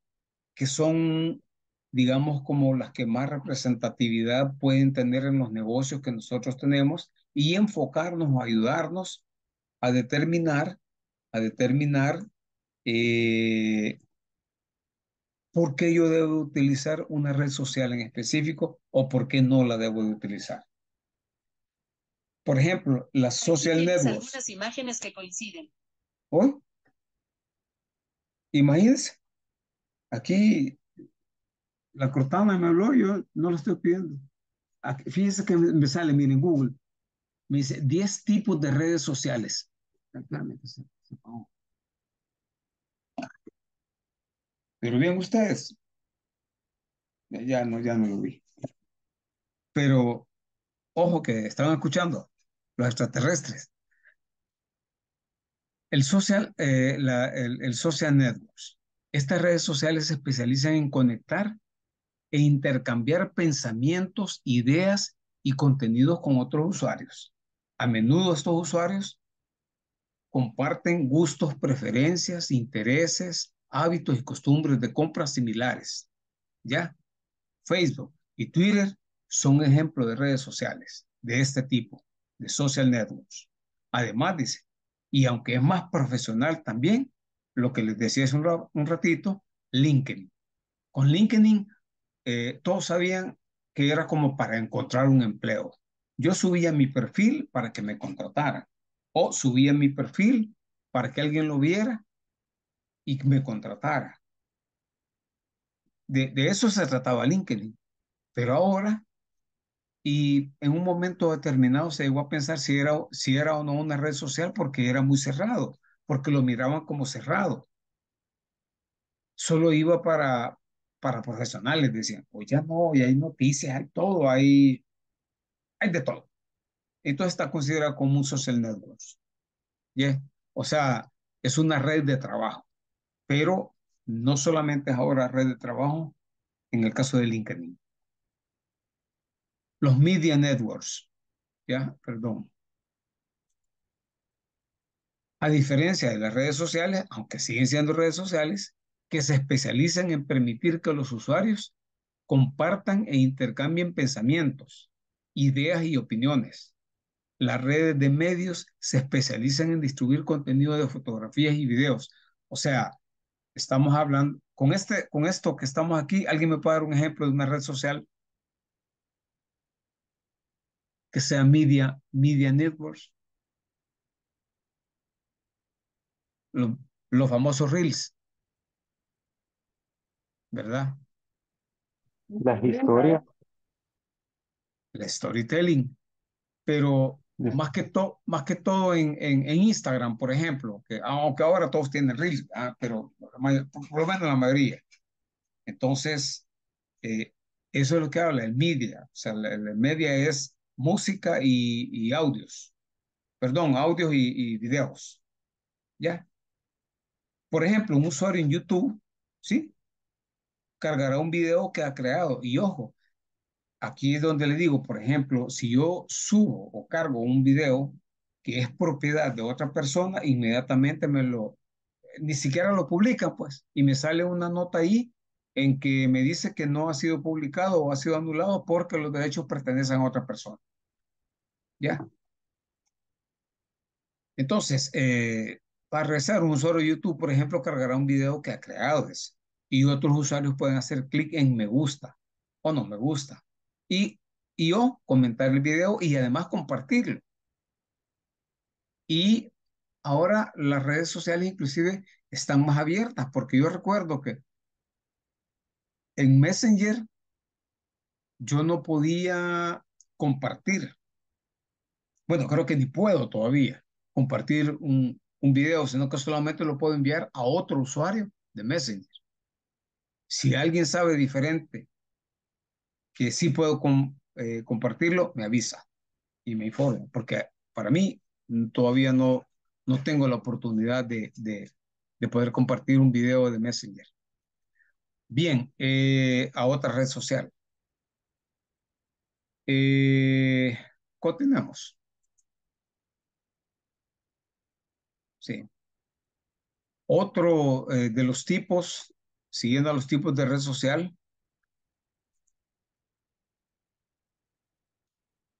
Que son, digamos, como las que más representatividad pueden tener en los negocios que nosotros tenemos, y enfocarnos o ayudarnos a determinar a determinar eh, por qué yo debo utilizar una red social en específico o por qué no la debo de utilizar. Por ejemplo, las social networks. Algunas imágenes que coinciden. ¿Hoy? Imagínense, aquí la Cortana me habló, yo no lo estoy pidiendo. Aquí, fíjense que me sale, miren, Google. Me dice diez tipos de redes sociales. Claramente se apagó. Pero bien, ustedes. Ya no, ya no lo vi. Pero, ojo que estaban escuchando los extraterrestres. El social, eh, la, el, el social networks. Estas redes sociales se especializan en conectar e intercambiar pensamientos, ideas y contenidos con otros usuarios. A menudo estos usuarios comparten gustos, preferencias, intereses, hábitos y costumbres de compras similares. ¿Ya? Facebook y Twitter son ejemplos de redes sociales de este tipo, de social networks. Además, dice, y aunque es más profesional también, lo que les decía hace un, un ratito, LinkedIn. Con LinkedIn, eh, todos sabían que era como para encontrar un empleo. Yo subía mi perfil para que me contrataran. O subía mi perfil para que alguien lo viera y me contratara. De, de eso se trataba LinkedIn. Pero ahora, y en un momento determinado se llegó a pensar si era, si era o no una red social porque era muy cerrado, porque lo miraban como cerrado. Solo iba para, para profesionales, decían, pues ya no, y hay noticias, hay todo, hay, hay de todo. Entonces está considerado como un social network. ¿Yeah? O sea, es una red de trabajo. Pero no solamente es ahora red de trabajo en el caso de LinkedIn. Los media networks. ¿Ya? Perdón. A diferencia de las redes sociales, aunque siguen siendo redes sociales, que se especializan en permitir que los usuarios compartan e intercambien pensamientos, ideas y opiniones. Las redes de medios se especializan en distribuir contenido de fotografías y videos. O sea, estamos hablando, con, este, con esto que estamos aquí, ¿alguien me puede dar un ejemplo de una red social que sea media, media networks? Los, los famosos Reels. ¿Verdad? Las historias. La storytelling. Pero... Más que, to, más que todo en, en, en Instagram, por ejemplo, que aunque ahora todos tienen Reels, ah, pero por, por lo menos la mayoría. Entonces, eh, eso es lo que habla, el media. O sea, el, el media es música y, y audios. Perdón, audios y, y videos. ¿Ya? Por ejemplo, un usuario en YouTube, ¿sí? Cargará un video que ha creado. Y ojo, aquí es donde le digo, por ejemplo, si yo subo o cargo un video que es propiedad de otra persona, inmediatamente me lo, ni siquiera lo publican, pues, y me sale una nota ahí en que me dice que no ha sido publicado o ha sido anulado porque los derechos pertenecen a otra persona. ¿Ya? Entonces, eh, para rezar, un usuario de YouTube, por ejemplo, cargará un video que ha creado ese, y otros usuarios pueden hacer clic en me gusta o no me gusta y, y yo comentar el video y además compartirlo. Y ahora las redes sociales inclusive están más abiertas, porque yo recuerdo que en Messenger yo no podía compartir. Bueno, creo que ni puedo todavía compartir un, un video, sino que solamente lo puedo enviar a otro usuario de Messenger. Si alguien sabe diferente que sí puedo com, eh, compartirlo, me avisa y me informa, porque para mí todavía no, no tengo la oportunidad de, de, de poder compartir un video de Messenger. Bien, eh, a otra red social. Eh, continuamos. Sí. Otro eh, de los tipos, siguiendo a los tipos de red social,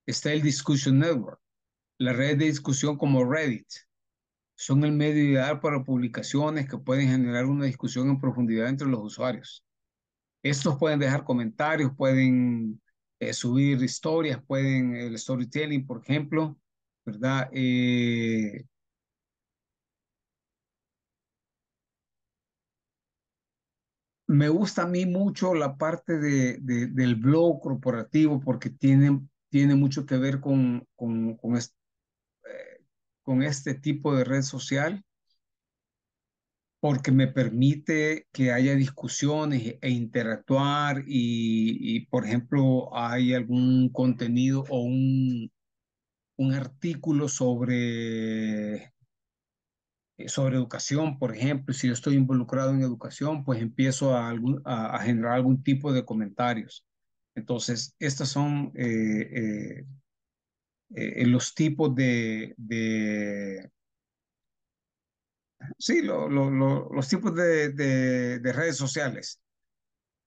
está el Discussion Network. Las redes de discusión como Reddit son el medio ideal para publicaciones que pueden generar una discusión en profundidad entre los usuarios. Estos pueden dejar comentarios, pueden eh, subir historias, pueden el storytelling, por ejemplo, ¿verdad? Eh, me gusta a mí mucho la parte de, de, del blog corporativo, porque tiene, tiene mucho que ver con, con, con este, con este tipo de red social, porque me permite que haya discusiones e interactuar y, y por ejemplo, hay algún contenido o un, un artículo sobre, sobre educación, por ejemplo. Si yo estoy involucrado en educación, pues empiezo a, algún, a, a generar algún tipo de comentarios. Entonces, estas son... Eh, eh, Eh, los tipos de, de sí, lo, lo, lo, los tipos de, de, de redes sociales.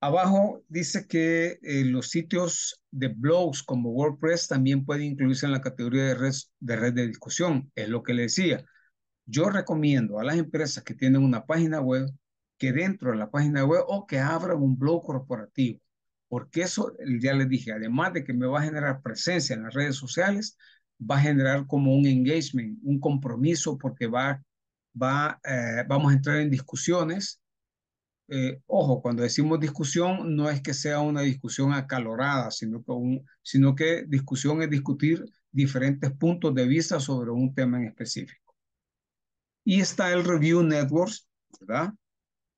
Abajo dice que eh, los sitios de blogs como WordPress también pueden incluirse en la categoría de red, de red de discusión. Es lo que le decía. Yo recomiendo a las empresas que tienen una página web, que dentro de la página web o que abran un blog corporativo. Porque eso, ya les dije, además de que me va a generar presencia en las redes sociales, va a generar como un engagement, un compromiso, porque va, va, eh, vamos a entrar en discusiones. Eh, ojo, cuando decimos discusión, no es que sea una discusión acalorada, sino que, un, sino que discusión es discutir diferentes puntos de vista sobre un tema en específico. Y está el Review Networks, ¿verdad?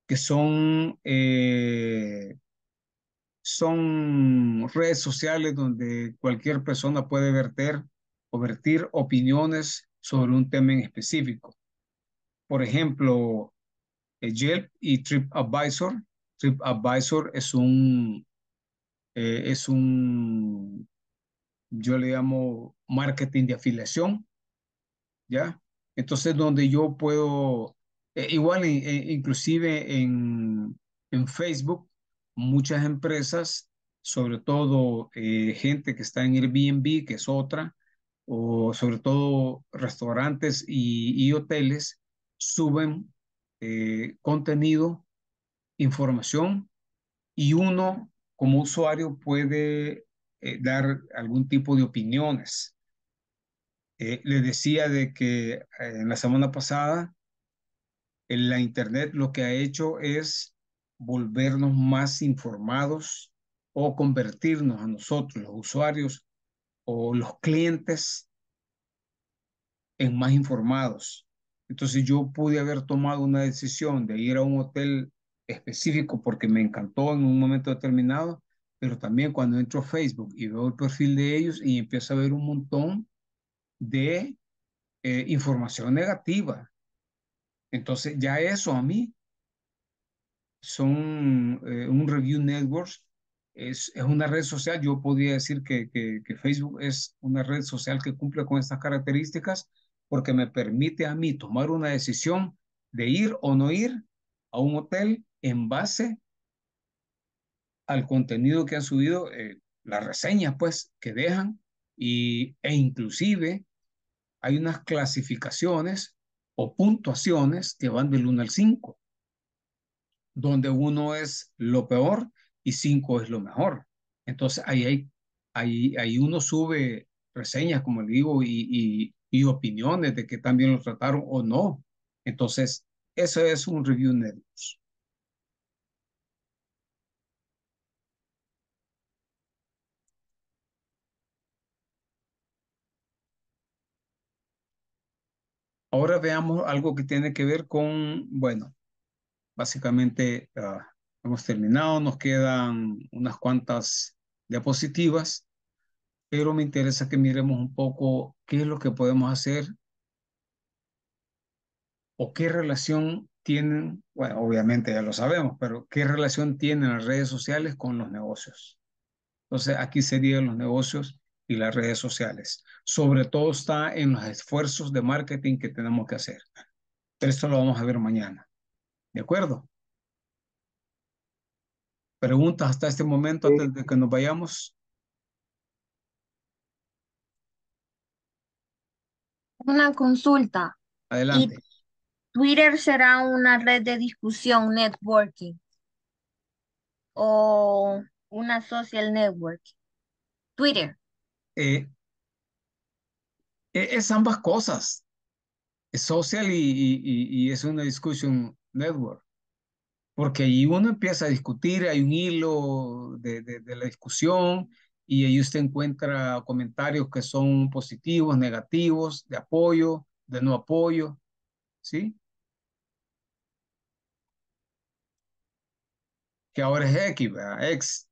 Que son... Eh, Son redes sociales donde cualquier persona puede verter o vertir opiniones sobre un tema en específico. Por ejemplo, Yelp y TripAdvisor. TripAdvisor es un, eh, es un, yo le llamo marketing de afiliación, ¿ya? Entonces, donde yo puedo, eh, igual, eh, inclusive en, en Facebook, muchas empresas, sobre todo eh, gente que está en Airbnb, que es otra, o sobre todo restaurantes y, y hoteles, suben eh, contenido, información, y uno como usuario puede eh, dar algún tipo de opiniones. Eh, les decía de que eh, en la semana pasada, en la internet lo que ha hecho es volvernos más informados o convertirnos a nosotros, los usuarios o los clientes, en más informados. Entonces yo pude haber tomado una decisión de ir a un hotel específico porque me encantó en un momento determinado, Pero también cuando entro a Facebook y veo el perfil de ellos y empiezo a ver un montón de eh, información negativa. Entonces ya eso a mí son eh, un review networks, es, es una red social. Yo podría decir que, que, que Facebook es una red social que cumple con estas características porque me permite a mí tomar una decisión de ir o no ir a un hotel en base al contenido que han subido, eh, las reseñas pues que dejan, y, e inclusive hay unas clasificaciones o puntuaciones que van del uno al cinco, donde uno es lo peor y cinco es lo mejor. Entonces ahí, hay, ahí, ahí uno sube reseñas, como le digo, y, y, y opiniones de que también lo trataron o no. Entonces eso es un review network. Ahora veamos algo que tiene que ver con, bueno, básicamente uh, hemos terminado, nos quedan unas cuantas diapositivas, pero me interesa que miremos un poco qué es lo que podemos hacer o qué relación tienen, bueno, obviamente ya lo sabemos, pero qué relación tienen las redes sociales con los negocios. Entonces aquí serían los negocios y las redes sociales. Sobre todo está en los esfuerzos de marketing que tenemos que hacer. Pero esto lo vamos a ver mañana. ¿De acuerdo? ¿Preguntas hasta este momento sí. antes de que nos vayamos? Una consulta. Adelante. ¿Twitter será una red de discusión, networking? ¿O una social network? Twitter. Eh, es ambas cosas, es social y, y, y es una discussion network, porque ahí uno empieza a discutir, hay un hilo de, de, de la discusión y ahí usted encuentra comentarios que son positivos, negativos, de apoyo, de no apoyo, ¿sí? Que ahora es X, ¿verdad? X.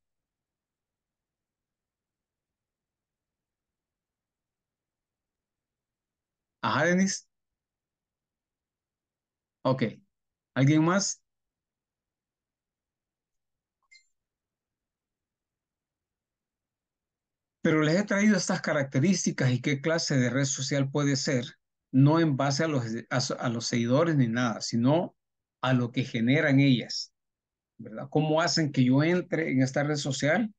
Ajá, Denise. Ok. ¿Alguien más? Pero les he traído estas características y qué clase de red social puede ser, no en base a los, a, a los seguidores ni nada, sino a lo que generan ellas, ¿verdad? ¿Cómo hacen que yo entre en esta red social?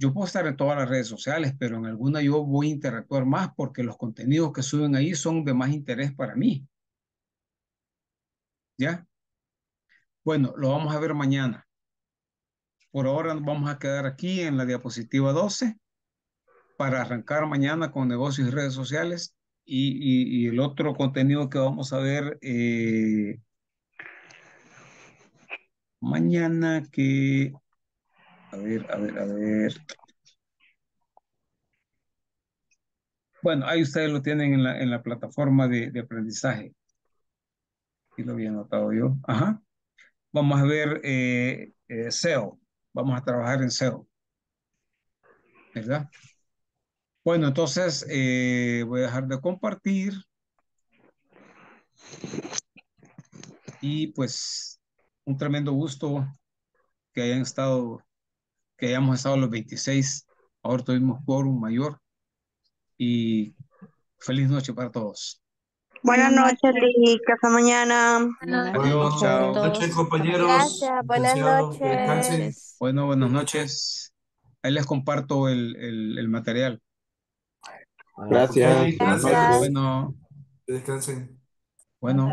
Yo puedo estar en todas las redes sociales, pero en alguna yo voy a interactuar más porque los contenidos que suben ahí son de más interés para mí. ¿Ya? Bueno, lo vamos a ver mañana. Por ahora nos vamos a quedar aquí en la diapositiva doce para arrancar mañana con negocios y redes sociales y, y, y el otro contenido que vamos a ver eh, mañana que... A ver, a ver, a ver. Bueno, ahí ustedes lo tienen en la, en la plataforma de, de aprendizaje. Y lo había anotado yo. Ajá. Vamos a ver eh, eh, S E O. Vamos a trabajar en S E O. ¿Verdad? Bueno, entonces eh, voy a dejar de compartir. Y pues un tremendo gusto que hayan estado... que hayamos estado los veintiséis, ahora tuvimos quórum mayor, y feliz noche para todos. Buenas noches, Liz, hasta mañana. Buenas noches, chao. Buenas noches, compañeros. Gracias, buenas noches. Descansen. Bueno, buenas noches. Ahí les comparto el, el, el material. Gracias. Gracias. Bueno. Que descansen. Bueno.